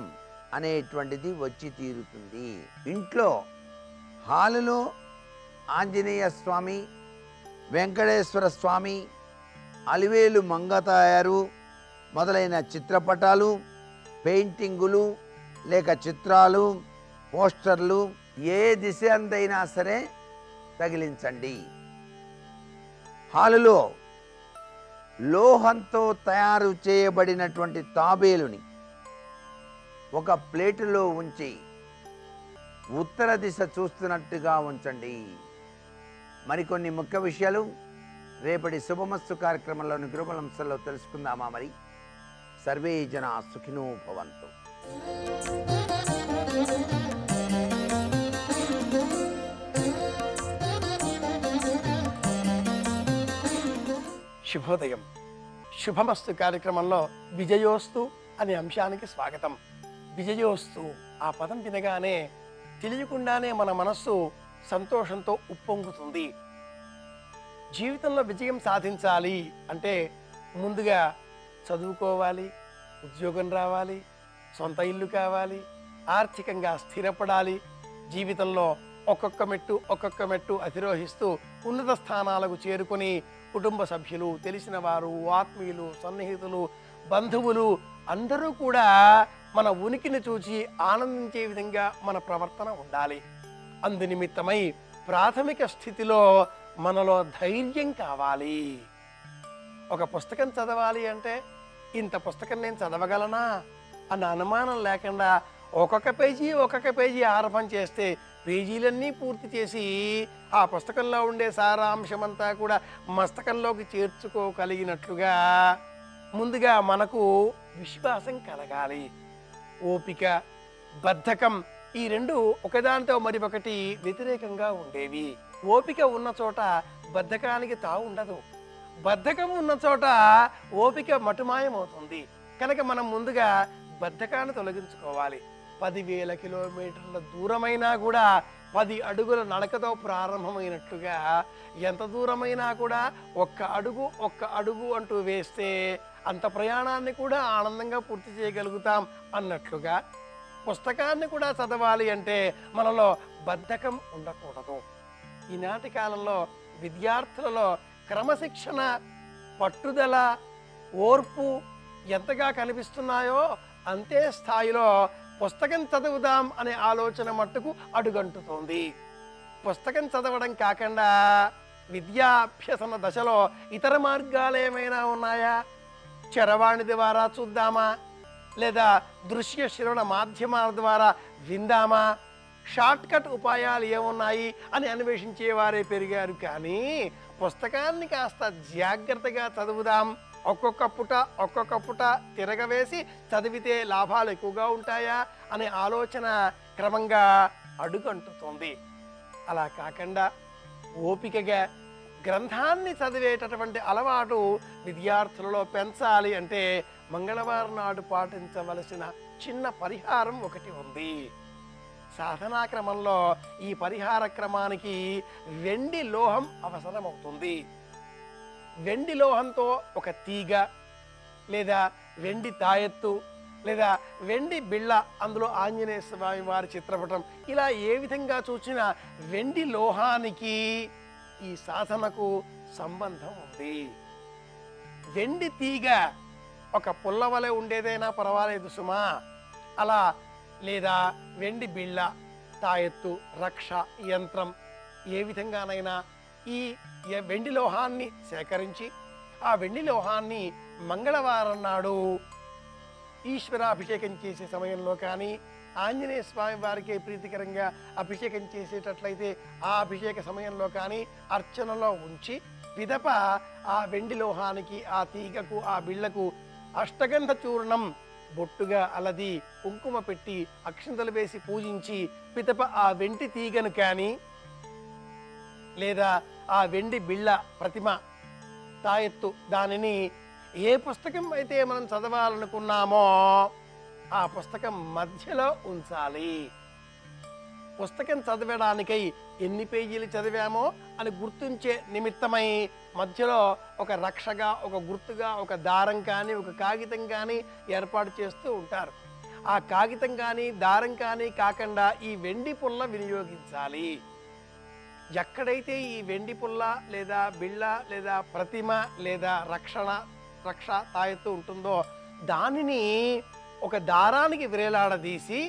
అనేటువంటిది వచ్చి తీరుతుంది. ఇంట్లో హాలులో ఆంజనేయ స్వామి, వెంకటేశ్వర స్వామి, అలివేలు మంగతాయారు మొదలైన చిత్రపటాలు, పెయింటింగులు లేక చిత్రాలు, పోస్టర్లు ఏ దిశ అంతైనా సరే తగిలించండి. హాలులో లోహంతో తయారు చేయబడినటువంటి తాబేలుని ఒక ప్లేటులో ఉంచి ఉత్తర దిశ చూస్తున్నట్టుగా ఉంచండి. మరికొన్ని ముఖ్య విషయాలు రేపటి శుభమస్తు కార్యక్రమంలోని గృహ బలంలో తెలుసుకుందామా. మరి సర్వే జనా సుఖినో భవంతు. శుభోదయం. శుభమస్తు కార్యక్రమంలో విజయోస్తు అనే అంశానికి స్వాగతం. విజయోస్తు ఆ పదం వినగానే తెలియకుండానే మన మనస్సు సంతోషంతో ఉప్పొంగుతుంది. జీవితంలో విజయం సాధించాలి అంటే ముందుగా చదువుకోవాలి, ఉద్యోగం రావాలి, సొంత ఇల్లు కావాలి, ఆర్థికంగా స్థిరపడాలి, జీవితంలో ఒక్కొక్క మెట్టు ఒక్కొక్క మెట్టు అధిరోహిస్తూ ఉన్నత స్థానాలకు చేరుకుని కుటుంబ సభ్యులు, తెలిసిన వారు, ఆత్మీయులు, సన్నిహితులు, బంధువులు అందరూ కూడా మన ఉనికిని చూచి ఆనందించే విధంగా మన ప్రవర్తన ఉండాలి. అందునిమిత్తమై ప్రాథమిక స్థితిలో మనలో ధైర్యం కావాలి. ఒక పుస్తకం చదవాలి అంటే ఇంత పుస్తకం నేను చదవగలనా అన్న అనుమానం లేకుండా ఒక్కొక్క పేజీ ఒక్కొక్క పేజీ ఆరంభం చేస్తే పేజీలన్నీ పూర్తి చేసి ఆ పుస్తకంలో ఉండే సారాంశమంతా కూడా మస్తకంలోకి చేర్చుకోగలిగినట్లుగా ముందుగా మనకు విశ్వాసం కలగాలి. ఓపిక, బద్ధకం ఈ రెండు ఒకదానితో మరి ఒకటి వ్యతిరేకంగా ఉండేవి. ఓపిక ఉన్న చోట బద్ధకానికి తావు ఉండదు, బద్ధకం ఉన్న చోట ఓపిక మటుమాయమవుతుంది. కనుక మనం ముందుగా బద్ధకాన్ని తొలగించుకోవాలి. పదివేల కిలోమీటర్ల దూరమైనా కూడా పది అడుగుల నడకతో ప్రారంభమైనట్లుగా ఎంత దూరమైనా కూడా ఒక్క అడుగు ఒక్క అడుగు అంటూ వేస్తే అంత ప్రయాణాన్ని కూడా ఆనందంగా పూర్తి చేయగలుగుతాం అన్నట్లుగా పుస్తకాన్ని కూడా చదవాలి అంటే మనలో బద్ధకం ఉండకూడదు. ఈనాటి కాలంలో విద్యార్థులలో క్రమశిక్షణ, పట్టుదల, ఓర్పు ఎంతగా కనిపిస్తున్నాయో అంతే స్థాయిలో పుస్తకం చదువుదాం అనే ఆలోచన మట్టుకు అడుగంటుతోంది. పుస్తకం చదవడం కాకుండా విద్యాభ్యసన దశలో ఇతర మార్గాలు ఏమైనా ఉన్నాయా? చరవాణి ద్వారా చూద్దామా, లేదా దృశ్య శ్రవణ మాధ్యమాల ద్వారా విందామా, షార్ట్ కట్ ఉపాయాలు ఏమున్నాయి అని అన్వేషించే వారే పెరిగారు. కానీ పుస్తకాన్ని కాస్త జాగ్రత్తగా చదువుదాం, ఒక్కొక్క పుట ఒక్కొక్క పుట తిరగవేసి చదివితే లాభాలు ఎక్కువగా ఉంటాయా అనే ఆలోచన క్రమంగా అడుగంటుతోంది. అలా కాకుండా ఓపికగా గ్రంథాన్ని చదివేటటువంటి అలవాటు విద్యార్థులలో పెంచాలి అంటే మంగళవారం నాడు పాటించవలసిన చిన్న పరిహారం ఒకటి ఉంది. సాధనా క్రమంలో ఈ పరిహార క్రమానికి వెండి లోహం అవసరమవుతుంది. వెండి లోహంతో ఒక తీగ, లేదా వెండి తాయెత్తు, లేదా వెండి బిళ్ళ, అందులో ఆంజనేయ స్వామి వారి చిత్రపటం, ఇలా ఏ విధంగా చూసినా వెండి లోహానికి ఈ సాధనకు సంబంధం ఉంది. వెండి తీగ ఒక పుల్లవలె ఉండేదైనా పర్వాలేదు సుమా, అలా లేదా వెండి బిళ్ళ, తాయెత్తు, రక్ష యంత్రం ఏ విధంగానైనా ఈ వెండి లోహాన్ని సేకరించి ఆ వెండి లోహాన్ని మంగళవారం నాడు ఈశ్వరాభిషేకం చేసే సమయంలో కానీ, ఆంజనేయ స్వామి వారికి ప్రీతికరంగా అభిషేకం చేసేటట్లయితే ఆ అభిషేక సమయంలో కానీ అర్చనలో ఉంచి పిదప ఆ వెండి లోహానికి, ఆ తీగకు, ఆ బిళ్ళకు అష్టగంధ చూర్ణం బొట్టుగా అలది కుంకుమ పెట్టి అక్షింతలు వేసి పూజించి పిదప ఆ వెండి తీగను కానీ, లేదా ఆ వెండి బిళ్ళ ప్రతిమ, తాయెత్తు దానిని ఏ పుస్తకం అయితే మనం చదవాలనుకున్నామో ఆ పుస్తకం మధ్యలో ఉంచాలి. పుస్తకం చదవడానికై ఎన్ని పేజీలు చదివామో అని గుర్తించే నిమిత్తమై మధ్యలో ఒక రక్షగా, ఒక గుర్తుగా, ఒక దారం కానీ, ఒక కాగితం కానీ ఏర్పాటు చేస్తూ ఉంటారు. ఆ కాగితం కాని దారం కాని కాకండా ఈ వెండి పుల్ల వినియోగించాలి. ఎక్కడైతే ఈ వెండి పుల్ల లేదా బిళ్ళ లేదా ప్రతిమ లేదా రక్షణ రక్ష తాయత్తు ఉంటుందో దానిని ఒక దారానికి విరేలాడదీసి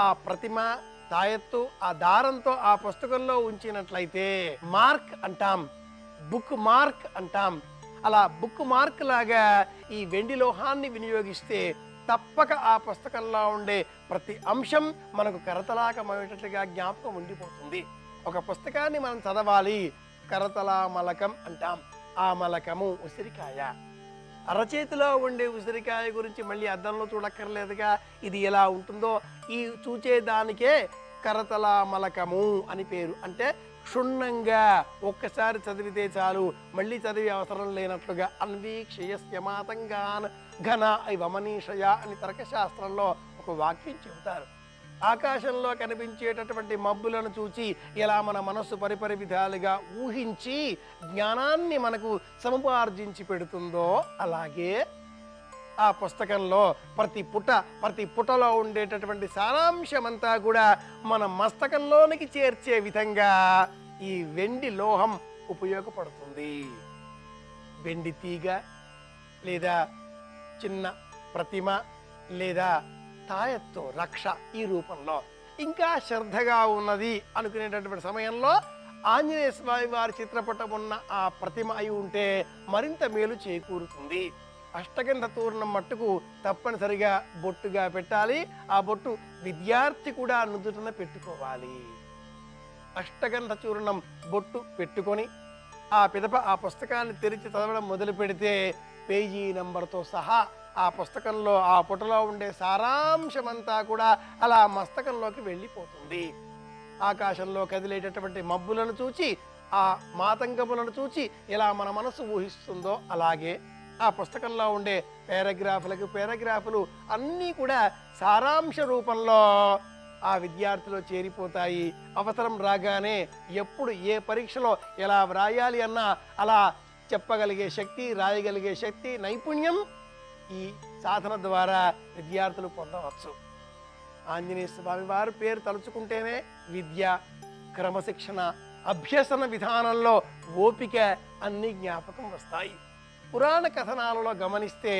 ఆ ప్రతిమ తాయత్తు ఆ దారంతో ఆ పుస్తకంలో ఉంచినట్లయితే మార్క్ అంటాం, బుక్ మార్క్ అంటాం. అలా బుక్ మార్క్ లాగా ఈ వెండి లోహాన్ని వినియోగిస్తే తప్పక ఆ పుస్తకంలో ఉండే ప్రతి అంశం మనకు కరతలాకమయ్యేటట్లుగా జ్ఞాపకం ఉండిపోతుంది. ఒక పుస్తకాన్ని మనం చదవాలి, కరతలా మలకం అంటాం. ఆ మలకము ఉసిరికాయ, అరచేతిలో ఉండే ఉసిరికాయ గురించి మళ్ళీ అద్దంలో చూడక్కర్లేదుగా, ఇది ఎలా ఉంటుందో ఈ చూచేదానికే కరతలా మలకము అని పేరు. అంటే క్షుణ్ణంగా ఒక్కసారి చదివితే చాలు, మళ్ళీ చదివే అవసరం లేనట్లుగా అన్వీక్షయస్యమాతంగాన్ ఘన ఇవమనీషయ అని తర్కశాస్త్రంలో ఒక వాక్యం చెబుతారు. ఆకాశంలో కనిపించేటటువంటి మబ్బులను చూచి ఎలా మన మనస్సు పరిపరి విధాలుగా ఊహించి జ్ఞానాన్ని మనకు సముపార్జించి పెడుతుందో అలాగే ఆ పుస్తకంలో ప్రతి పుట ప్రతి పుటలో ఉండేటటువంటి సారాంశమంతా కూడా మన మస్తకంలోనికి చేర్చే విధంగా ఈ వెండి లోహం ఉపయోగపడుతుంది. వెండి తీగ లేదా చిన్న ప్రతిమ లేదా తాయత్తు రక్ష ఈ రూపంలో ఇంకా శ్రద్ధగా ఉన్నది అనుకునేటటువంటి సమయంలో ఆంజనేయ స్వామి వారి చిత్రపటం ఉన్న ఆ ప్రతిమ అయి ఉంటే మరింత మేలు చేకూరుతుంది. అష్టగంధ తూర్ణం మట్టుకు తప్పనిసరిగా బొట్టుగా పెట్టాలి. ఆ బొట్టు విద్యార్థి కూడా నుదుటన పెట్టుకోవాలి. అష్టగంధ చూర్ణం బొట్టు పెట్టుకొని ఆ పిదప ఆ పుస్తకాన్ని తెరిచి చదవడం మొదలు పెడితే పేజీ నెంబర్తో సహా ఆ పుస్తకంలో ఆ పుటలో ఉండే సారాంశమంతా కూడా అలా మస్తకంలోకి వెళ్ళిపోతుంది. ఆకాశంలో కదిలేటటువంటి మబ్బులను చూచి ఆ మాతంగములను చూచి ఎలా మన మనసు ఊహిస్తుందో అలాగే ఆ పుస్తకంలో ఉండే పేరాగ్రాఫులకు పేరాగ్రాఫులు అన్నీ కూడా సారాంశ రూపంలో ఆ విద్యార్థిలో చేరిపోతాయి. అవసరం రాగానే ఎప్పుడు ఏ పరీక్షలో ఎలా వ్రాయాలి అన్నా అలా చెప్పగలిగే శక్తి, రాయగలిగే శక్తి, నైపుణ్యం ఈ సాధన ద్వారా విద్యార్థులు పొందవచ్చు. ఆంజనేయ స్వామి వారి పేరు తలుచుకుంటేనే విద్య, క్రమశిక్షణ, అభ్యసన విధానంలో ఓపిక అన్నీ జ్ఞాపకం వస్తాయి. పురాణ కథనాలలో గమనిస్తే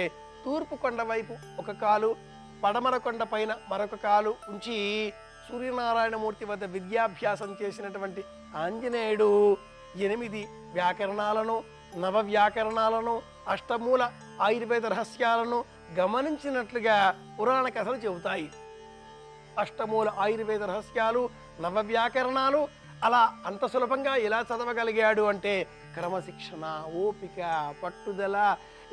తూర్పు కొండ వైపు ఒక కాలు, పడమర కొండ పైన మరొక కాలు ఉంచి సూర్యనారాయణమూర్తి వద్ద విద్యాభ్యాసం చేసినటువంటి ఆంజనేయుడు ఎనిమిది వ్యాకరణాలను, నవ వ్యాకరణాలను, అష్టమూల ఆయుర్వేద రహస్యాలను గమనించినట్లుగా పురాణ కథలు చెబుతాయి. అష్టమూల ఆయుర్వేద రహస్యాలు, నవ వ్యాకరణాలు అలా అంత సులభంగా ఎలా చదవగలిగాడు అంటే క్రమశిక్షణ, ఓపిక, పట్టుదల,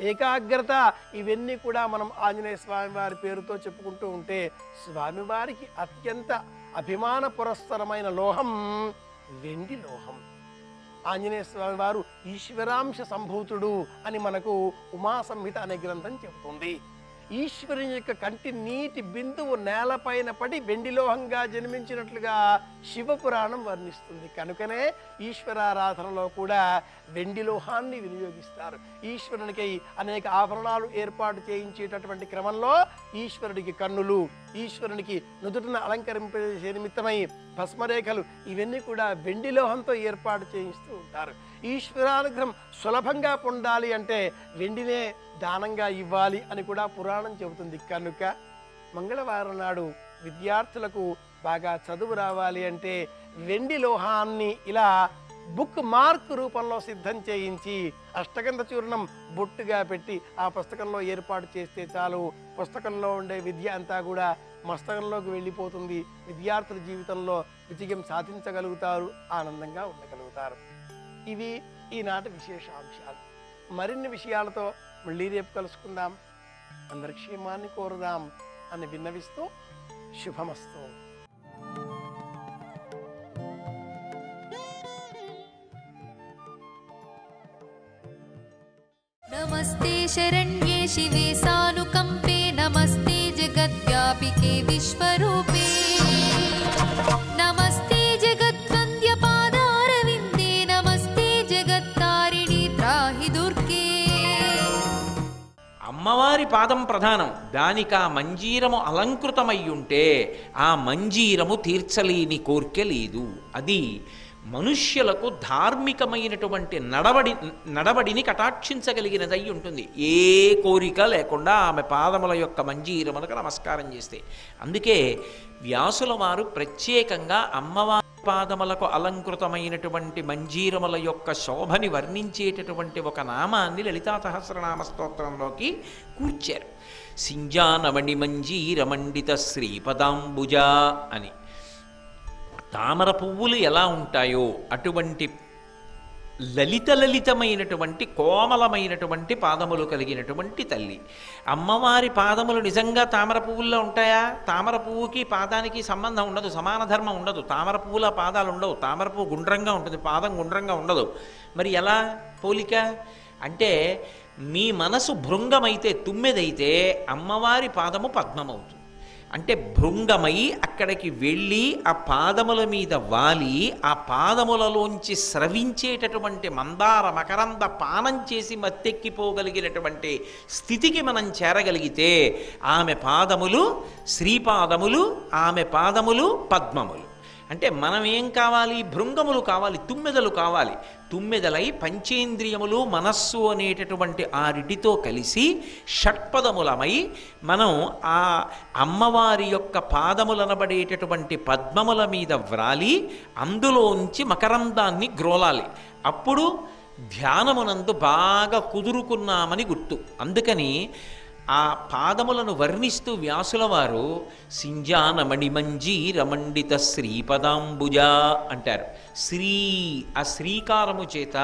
ఏకాగ్రత ఇవన్నీ కూడా మనం ఆంజనేయ స్వామివారి పేరుతో చెప్పుకుంటూ ఉంటే స్వామివారికి అత్యంత అభిమాన పురస్సరమైన లోహం వెండి లోహం. ఆంజనేయ స్వామివారు ఈశ్వరాంశ సంభూతుడు అని మనకు ఉమా సంహిత అనే గ్రంథం చెబుతుంది. ఈశ్వరుని యొక్క కంటి నీటి బిందువు నేలపైన పడి వెండిలోహంగా జన్మించినట్లుగా శివపురాణం వర్ణిస్తుంది. కనుకనే ఈశ్వరారాధనలో కూడా వెండిలోహాన్ని వినియోగిస్తారు. ఈశ్వరునికి అనేక ఆభరణాలు ఏర్పాటు చేయించేటటువంటి క్రమంలో ఈశ్వరుడికి కన్నులు, ఈశ్వరునికి నుదుటిన అలంకరింపజేసే నిమిత్తమై భస్మరేఖలు ఇవన్నీ కూడా వెండిలోహంతో ఏర్పాటు చేయిస్తూ ఉంటారు. ఈశ్వరానుగ్రహం సులభంగా పొందాలి అంటే వెండినే దానంగా ఇవ్వాలి అని కూడా పురాణం చెబుతుంది. కనుక మంగళవారం నాడు విద్యార్థులకు బాగా చదువు రావాలి అంటే వెండి లోహాన్ని ఇలా బుక్ మార్క్ రూపంలో సిద్ధం చేయించి అష్టగంధ చూర్ణం బొట్టుగా పెట్టి ఆ పుస్తకంలో ఏర్పాటు చేస్తే చాలు. పుస్తకంలో ఉండే విద్య అంతా కూడా మస్తకంలోకి వెళ్ళిపోతుంది. విద్యార్థుల జీవితంలో విజయం సాధించగలుగుతారు, ఆనందంగా ఉండగలుగుతారు. ఇవి ఈనాటి విశేషాంశాలు. మరిన్ని విషయాలతో మళ్ళీ రేపు కలుసుకుందాం. అందరి క్షేమాన్ని కోరుదాం అని విన్నవిస్తూ శుభమస్తు. నమస్తే శరణ్యే శివే సానుకంపే నమస్తే జగద్వ్యాపికే విశ్వరూపే నమస్తే అమ్మవారి పాదం ప్రధానం. దానికి ఆ మంజీరము అలంకృతమై ఉంటే ఆ మంజీరము తీర్చలేని కోర్కె లేదు. అది మనుష్యులకు ధార్మికమైనటువంటి నడవడి నడవడిని కటాక్షించగలిగినదై ఉంటుంది. ఏ కోరిక లేకుండా ఆమె పాదముల యొక్క మంజీరమునకు నమస్కారం చేస్తే. అందుకే వ్యాసుల వారు ప్రత్యేకంగా అమ్మవారి పాదములకు అలంకృతమైనటువంటి మంజీరముల యొక్క శోభని వర్ణించేటటువంటి ఒక నామాన్ని లలితా సహస్రనామ స్తోత్రంలోకి కూర్చారు. సింజానమణి మంజీరమండిత శ్రీపదాంబుజ అని. తామర పువ్వులు ఎలా ఉంటాయో అటువంటి లలిత లలితమైనటువంటి కోమలమైనటువంటి పాదములు కలిగినటువంటి తల్లి అమ్మవారి పాదములు నిజంగా తామర పువ్వుల్లో ఉంటాయా? తామర పువ్వుకి పాదానికి సంబంధం ఉండదు, సమాన ధర్మం ఉండదు. తామర పువ్వుల పాదాలు ఉండవు. తామర పువ్వు గుండ్రంగా ఉంటుంది, పాదం గుండ్రంగా ఉండదు. మరి ఎలా పోలిక అంటే, మీ మనసు భృంగమైతే తుమ్మెదైతే అమ్మవారి పాదము పద్మమవుతుంది. అంటే భృంగమై అక్కడికి వెళ్ళి ఆ పాదముల మీద వాలి ఆ పాదములలోంచి స్రవించేటటువంటి మందార మకరంద పానం చేసి మత్తెక్కిపోగలిగినటువంటి స్థితికి మనం చేరగలిగితే ఆమె పాదములు శ్రీపాదములు, ఆమె పాదములు పద్మములు. అంటే మనం ఏం కావాలి? భృంగములు కావాలి, తుమ్మెదలు కావాలి. తుమ్మెదలై పంచేంద్రియములు మనస్సు అనేటటువంటి ఆ రిటితో కలిసి షట్పదములమై మనం ఆ అమ్మవారి యొక్క పాదములనబడేటటువంటి పద్మముల మీద వ్రాలి అందులోంచి మకరందాన్ని గ్రోలాలి. అప్పుడు ధ్యానమునందు బాగా కుదురుకున్నామని గుర్తు. అందుకని ఆ పాదములను వర్ణిస్తూ వ్యాసుల వారు సింజానమణి మంజీరమండిత శ్రీపదాంబుజ అంటారు. శ్రీ ఆ శ్రీకారము చేత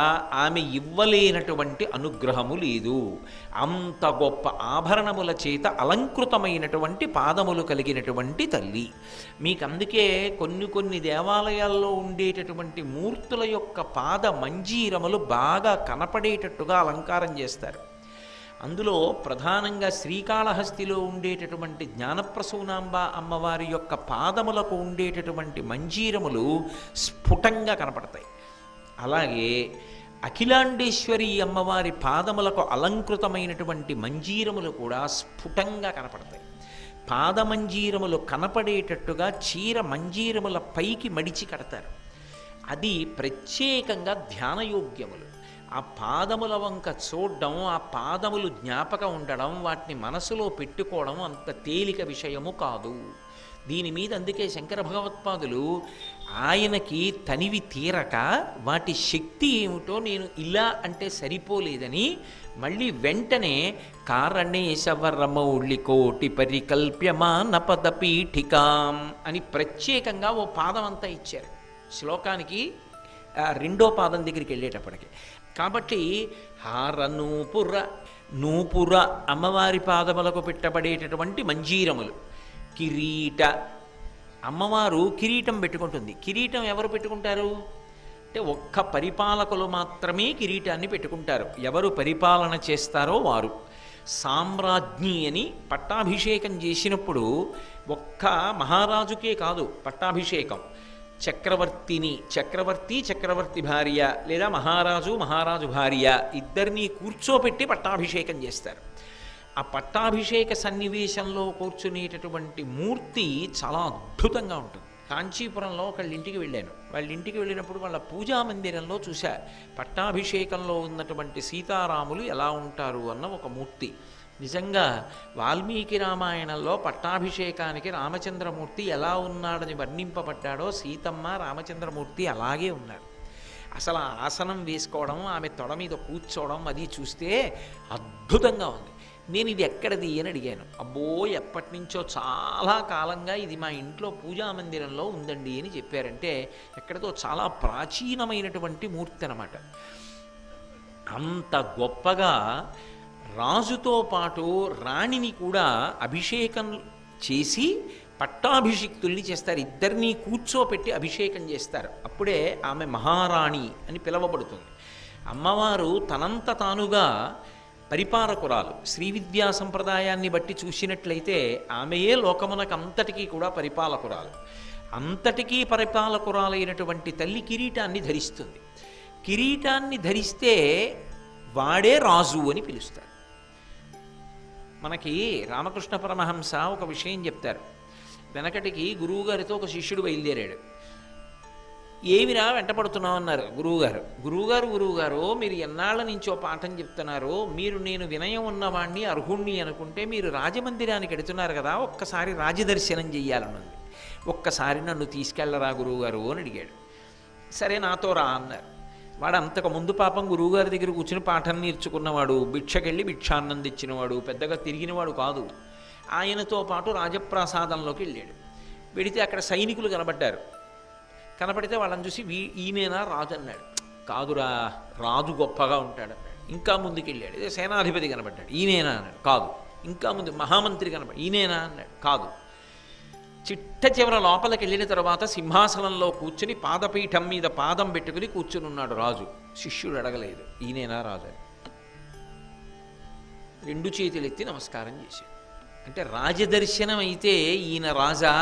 ఆమె ఇవ్వలేనటువంటి అనుగ్రహము లేదు. అంత గొప్ప ఆభరణముల చేత అలంకృతమైనటువంటి పాదములు కలిగినటువంటి తల్లి. మీకు అందుకే కొన్ని కొన్ని దేవాలయాల్లో ఉండేటటువంటి మూర్తుల యొక్క పాద మంజీరములు బాగా కనపడేటట్టుగా అలంకారం చేస్తారు. అందులో ప్రధానంగా శ్రీకాళహస్తిలో ఉండేటటువంటి జ్ఞానప్రసూనాంబ అమ్మవారి యొక్క పాదములకు ఉండేటటువంటి మంజీరములు స్ఫుటంగా కనపడతాయి. అలాగే అఖిలాండేశ్వరి అమ్మవారి పాదములకు అలంకృతమైనటువంటి మంజీరములు కూడా స్ఫుటంగా కనపడతాయి. పాదమంజీరములు కనపడేటట్టుగా చీర మంజీరముల పైకి మడిచి కడతారు. అది ప్రత్యేకంగా ధ్యానయోగ్యములు. ఆ పాదముల వంక చూడడం, ఆ పాదములు జ్ఞాపకం ఉండడం, వాటిని మనసులో పెట్టుకోవడం అంత తేలిక విషయము కాదు. దీని మీద అందుకే శంకర భగవత్పాదులు ఆయనకి తనివి తీరక వాటి శక్తి ఏమిటో నేను ఇలా అంటే సరిపోలేదని మళ్ళీ వెంటనే కారణేశవరమౌళి కోటి పరికల్ప్యమాన పదపీఠికాం అని ప్రత్యేకంగా ఓ పాదం అంతా ఇచ్చారు శ్లోకానికి రెండో పాదం దగ్గరికి వెళ్ళేటప్పటికి. కాబట్టి హార నూపుర నూపుర అమ్మవారి పాదములకు పెట్టబడేటటువంటి మంజీరములు, కిరీట అమ్మవారు కిరీటం పెట్టుకుంటుంది. కిరీటం ఎవరు పెట్టుకుంటారు అంటే ఒక్క పరిపాలకులు మాత్రమే కిరీటాన్ని పెట్టుకుంటారు. ఎవరు పరిపాలన చేస్తారో వారు. సామ్రాజ్ఞి అని పట్టాభిషేకం చేసినప్పుడు ఒక్క మహారాజుకే కాదు పట్టాభిషేకం, చక్రవర్తిని చక్రవర్తి చక్రవర్తి భార్య లేదా మహారాజు మహారాజు భార్య ఇద్దరినీ కూర్చోబెట్టి పట్టాభిషేకం చేస్తారు. ఆ పట్టాభిషేక సన్నివేశంలో కూర్చునేటటువంటి మూర్తి చాలా అద్భుతంగా ఉంటుంది. కాంచీపురంలో ఒకళ్ళ ఇంటికి వెళ్ళాను. వాళ్ళ ఇంటికి వెళ్ళినప్పుడు వాళ్ళ పూజా మందిరంలో చూశా పట్టాభిషేకంలో ఉన్నటువంటి సీతారాములు ఎలా ఉంటారు అన్న ఒక మూర్తి. నిజంగా వాల్మీకి రామాయణంలో పట్టాభిషేకానికి రామచంద్రమూర్తి ఎలా ఉన్నాడని వర్ణింపబడ్డాడో సీతమ్మ రామచంద్రమూర్తి అలాగే ఉన్నారు. అసలు ఆసనం వేసుకోవడం, ఆమె తొడ మీద కూర్చోవడం అది చూస్తే అద్భుతంగా ఉంది. నేను ఇది ఎక్కడిది అని అడిగాను. అబ్బో ఎప్పటి నుంచో చాలా కాలంగా ఇది మా ఇంట్లో పూజా మందిరంలో ఉందండి అని చెప్పారంటే ఎక్కడితో చాలా ప్రాచీనమైనటువంటి మూర్తి అన్నమాట. అంత గొప్పగా రాజుతో పాటు రాణిని కూడా అభిషేకం చేసి పట్టాభిషిక్తుల్ని చేస్తారు. ఇద్దరినీ కూర్చోపెట్టి అభిషేకం చేస్తారు. అప్పుడే ఆమె మహారాణి అని పిలవబడుతుంది. అమ్మవారు తనంత తానుగా పరిపాలకురాలు. శ్రీవిద్యా సంప్రదాయాన్ని బట్టి చూసినట్లయితే ఆమెయే లోకమునకంతటికీ కూడా పరిపాలకురాలు. అంతటికీ పరిపాలకురాలైనటువంటి తల్లి కిరీటాన్ని ధరిస్తుంది. కిరీటాన్ని ధరిస్తే వాడే రాజు అని పిలుస్తారు. మనకి రామకృష్ణ పరమహంస ఒక విషయం చెప్తారు. వెనకటికి గురువుగారితో ఒక శిష్యుడు బయలుదేరాడు. ఏమిరా వెంటపడుతున్నావు అన్నారు గురువుగారు. గురువుగారు గురువుగారు మీరు ఎన్నాళ్ళ నుంచో పాఠం చెప్తున్నారో, మీరు నేను వినయం ఉన్నవాణ్ణి అర్హుణ్ణి అనుకుంటే మీరు రాజమందిరానికి వెడుతున్నారు కదా, ఒక్కసారి రాజదర్శనం చెయ్యాలనుంది, ఒక్కసారి నన్ను తీసుకెళ్లరా గురువుగారు అని అడిగాడు. సరే నాతో రా అన్నారు. వాడు అంతకుముందు పాపం గురువుగారి దగ్గర కూర్చుని పాఠం నేర్చుకున్నవాడు, భిక్షకెళ్ళి భిక్షాన్నం తెచ్చినవాడు, పెద్దగా తిరిగినవాడు కాదు. ఆయనతో పాటు రాజప్రాసాదంలోకి వెళ్ళాడు. వెడితే అక్కడ సైనికులు కనబడ్డారు. కనపడితే వాళ్ళని చూసి వీ ఈయనేనా రాజు అన్నాడు. కాదురా, రాజు గొప్పగా ఉంటాడు అన్నాడు. ఇంకా ముందుకెళ్ళాడు. ఇదే సేనాధిపతి కనబడ్డాడు. ఈయనేనా అన్నాడు. కాదు. ఇంకా ముందు మహామంత్రి కనబడ్డాడు. ఈయనేనా అన్నాడు. కాదు. చిట్ట చివర లోపలికి వెళ్ళిన తర్వాత సింహాసనంలో కూర్చుని పాదపీఠం మీద పాదం పెట్టుకుని కూర్చుని ఉన్నాడు రాజు. శిష్యుడు అడగలేదు ఈయనేనా రాజు అని, రెండు చేతులు ఎత్తి నమస్కారం చేశాడు. అంటే రాజదర్శనం అయితే ఈయన రాజా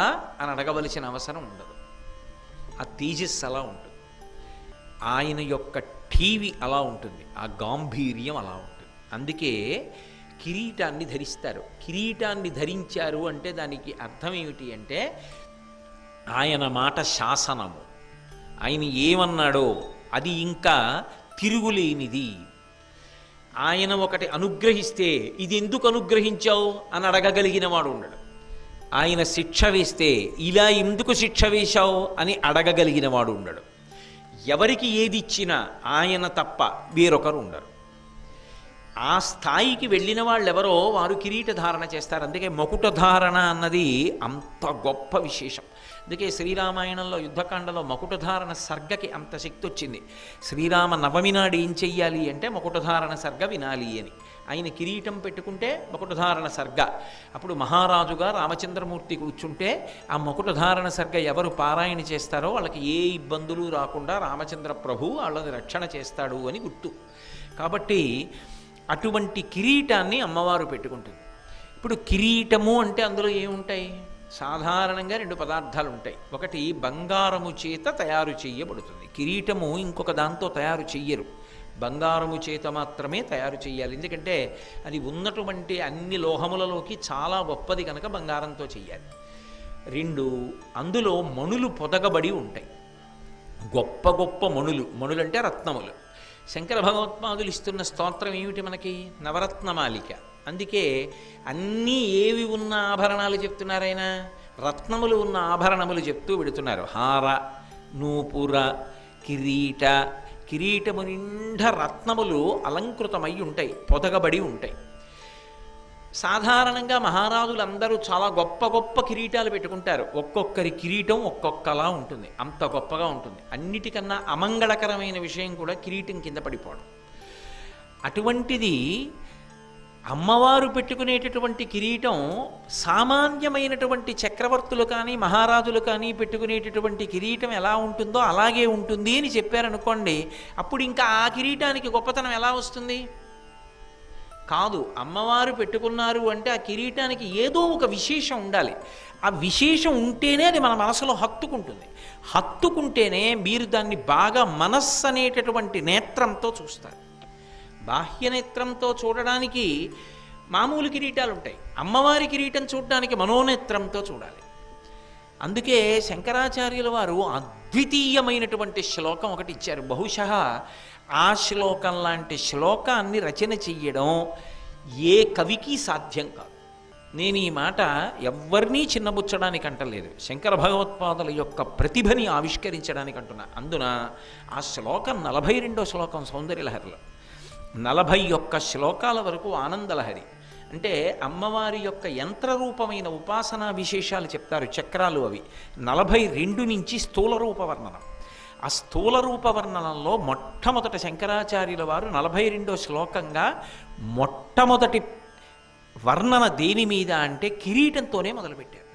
అని అడగవలసిన అవసరం ఉండదు. ఆ తేజస్సు అలా ఉంటుంది, ఆయన యొక్క టీవీ అలా ఉంటుంది, ఆ గాంభీర్యం అలా ఉంటుంది. అందుకే కిరీటాన్ని ధరిస్తారు. కిరీటాన్ని ధరించారు అంటే దానికి అర్థం ఏమిటి అంటే ఆయన మాట శాసనము, ఆయన ఏమన్నాడో అది ఇంకా తిరుగులేనిది. ఆయన ఒకటి అనుగ్రహిస్తే ఇది ఎందుకు అనుగ్రహించావు అని అడగగలిగిన వాడు ఉండడు. ఆయన శిక్ష వేస్తే ఇలా ఎందుకు శిక్ష వేశావు అని అడగగలిగిన వాడు ఉండడు. ఎవరికి ఏది ఇచ్చినా ఆయన తప్ప వేరొకరు ఉండరు. ఆ స్థాయికి వెళ్ళిన వాళ్ళెవరో వారు కిరీట ధారణ చేస్తారు. అందుకే మకుట ధారణ అన్నది అంత గొప్ప విశేషం. అందుకే శ్రీరామాయణంలో యుద్ధకాండలో మకుటధారణ సర్గకి అంత శక్తి వచ్చింది. శ్రీరామ నవమి నాడు ఏం చెయ్యాలి అంటే మకుటధారణ సర్గ వినాలి అని. ఆయన కిరీటం పెట్టుకుంటే మకుటధారణ సర్గ, అప్పుడు మహారాజుగా రామచంద్రమూర్తి కూర్చుంటే ఆ మకుటధారణ సర్గ ఎవరు పారాయణ చేస్తారో వాళ్ళకి ఏ ఇబ్బందులు రాకుండా రామచంద్ర ప్రభు వాళ్ళని రక్షణ చేస్తాడు అని గుర్తు. కాబట్టి అటువంటి కిరీటాన్ని అమ్మవారు పెట్టుకుంటుంది. ఇప్పుడు కిరీటము అంటే అందులో ఏముంటాయి? సాధారణంగా రెండు పదార్థాలు ఉంటాయి. ఒకటి బంగారము చేత తయారు చేయబడుతుంది. కిరీటము ఇంకొక దాంతో తయారు చెయ్యరు, బంగారము చేత మాత్రమే తయారు చేయాలి. ఎందుకంటే అది ఉన్నటువంటి అన్ని లోహములలోకి చాలా గొప్పది కనుక బంగారంతో చెయ్యాలి. రెండు, అందులో మణులు పొదగబడి ఉంటాయి, గొప్ప గొప్ప మణులు. మణులంటే రత్నములు. శంకర భగవత్పాదులు ఇస్తున్న స్తోత్రం ఏమిటి మనకి? నవరత్నమాలిక. అందుకే అన్నీ ఏవి ఉన్న ఆభరణాలు చెప్తున్నారు ఆయన, రత్నములు ఉన్న ఆభరణములు చెప్తూ పెడుతున్నారు. హార, నూపుర, కిరీట. కిరీటము నిండా రత్నములు అలంకృతమై ఉంటాయి, పొదగబడి ఉంటాయి. సాధారణంగా మహారాజులందరూ చాలా గొప్ప గొప్ప కిరీటాలు పెట్టుకుంటారు. ఒక్కొక్కరి కిరీటం ఒక్కొక్కలా ఉంటుంది, అంత గొప్పగా ఉంటుంది. అన్నిటికన్నా అమంగళకరమైన విషయం కూడా కిరీటం కింద పడిపోవడం. అటువంటిది అమ్మవారు పెట్టుకునేటటువంటి కిరీటం సామాన్యమైనటువంటి చక్రవర్తులు కానీ మహారాజులు కానీ పెట్టుకునేటటువంటి కిరీటం ఎలా ఉంటుందో అలాగే ఉంటుంది అని చెప్పారనుకోండి, అప్పుడు ఇంకా ఆ కిరీటానికి గొప్పతనం ఎలా వస్తుంది? కాదు. అమ్మవారు పెట్టుకున్నారు అంటే ఆ కిరీటానికి ఏదో ఒక విశేషం ఉండాలి. ఆ విశేషం ఉంటేనే అది మన మనసులో హత్తుకుంటుంది. హత్తుకుంటేనే మీరు దాన్ని బాగా మనస్సు అనేటటువంటి నేత్రంతో చూస్తారు. బాహ్యనేత్రంతో చూడడానికి మామూలు కిరీటాలు ఉంటాయి, అమ్మవారి కిరీటం చూడడానికి మనోనేత్రంతో చూడాలి. అందుకే శంకరాచార్యుల వారు అద్వితీయమైనటువంటి శ్లోకం ఒకటి ఇచ్చారు. బహుశా ఆ శ్లోకం లాంటి శ్లోకాన్ని రచన చెయ్యడం ఏ కవికి సాధ్యం కాదు. నేను ఈ మాట ఎవరినీ చిన్నబుచ్చడానికి అంటలేదు, శంకర భగవత్పాదుల యొక్క ప్రతిభని ఆవిష్కరించడానికి అంటున్నా. అందున ఆ శ్లోకం నలభై రెండో శ్లోకం సౌందర్యలహరిలో, నలభై ఒక్క శ్లోకాల వరకు ఆనందలహరి. అంటే అమ్మవారి యొక్క యంత్రరూపమైన ఉపాసనా విశేషాలు చెప్తారు, చక్రాలు అవి. నలభై రెండు నుంచి స్థూల రూపవర్ణనం. ఆ స్థూల రూపవర్ణనంలో మొట్టమొదటి శంకరాచార్యుల వారు నలభై రెండో శ్లోకంగా మొట్టమొదటి వర్ణన దేని మీద అంటే కిరీటంతోనే మొదలుపెట్టారు.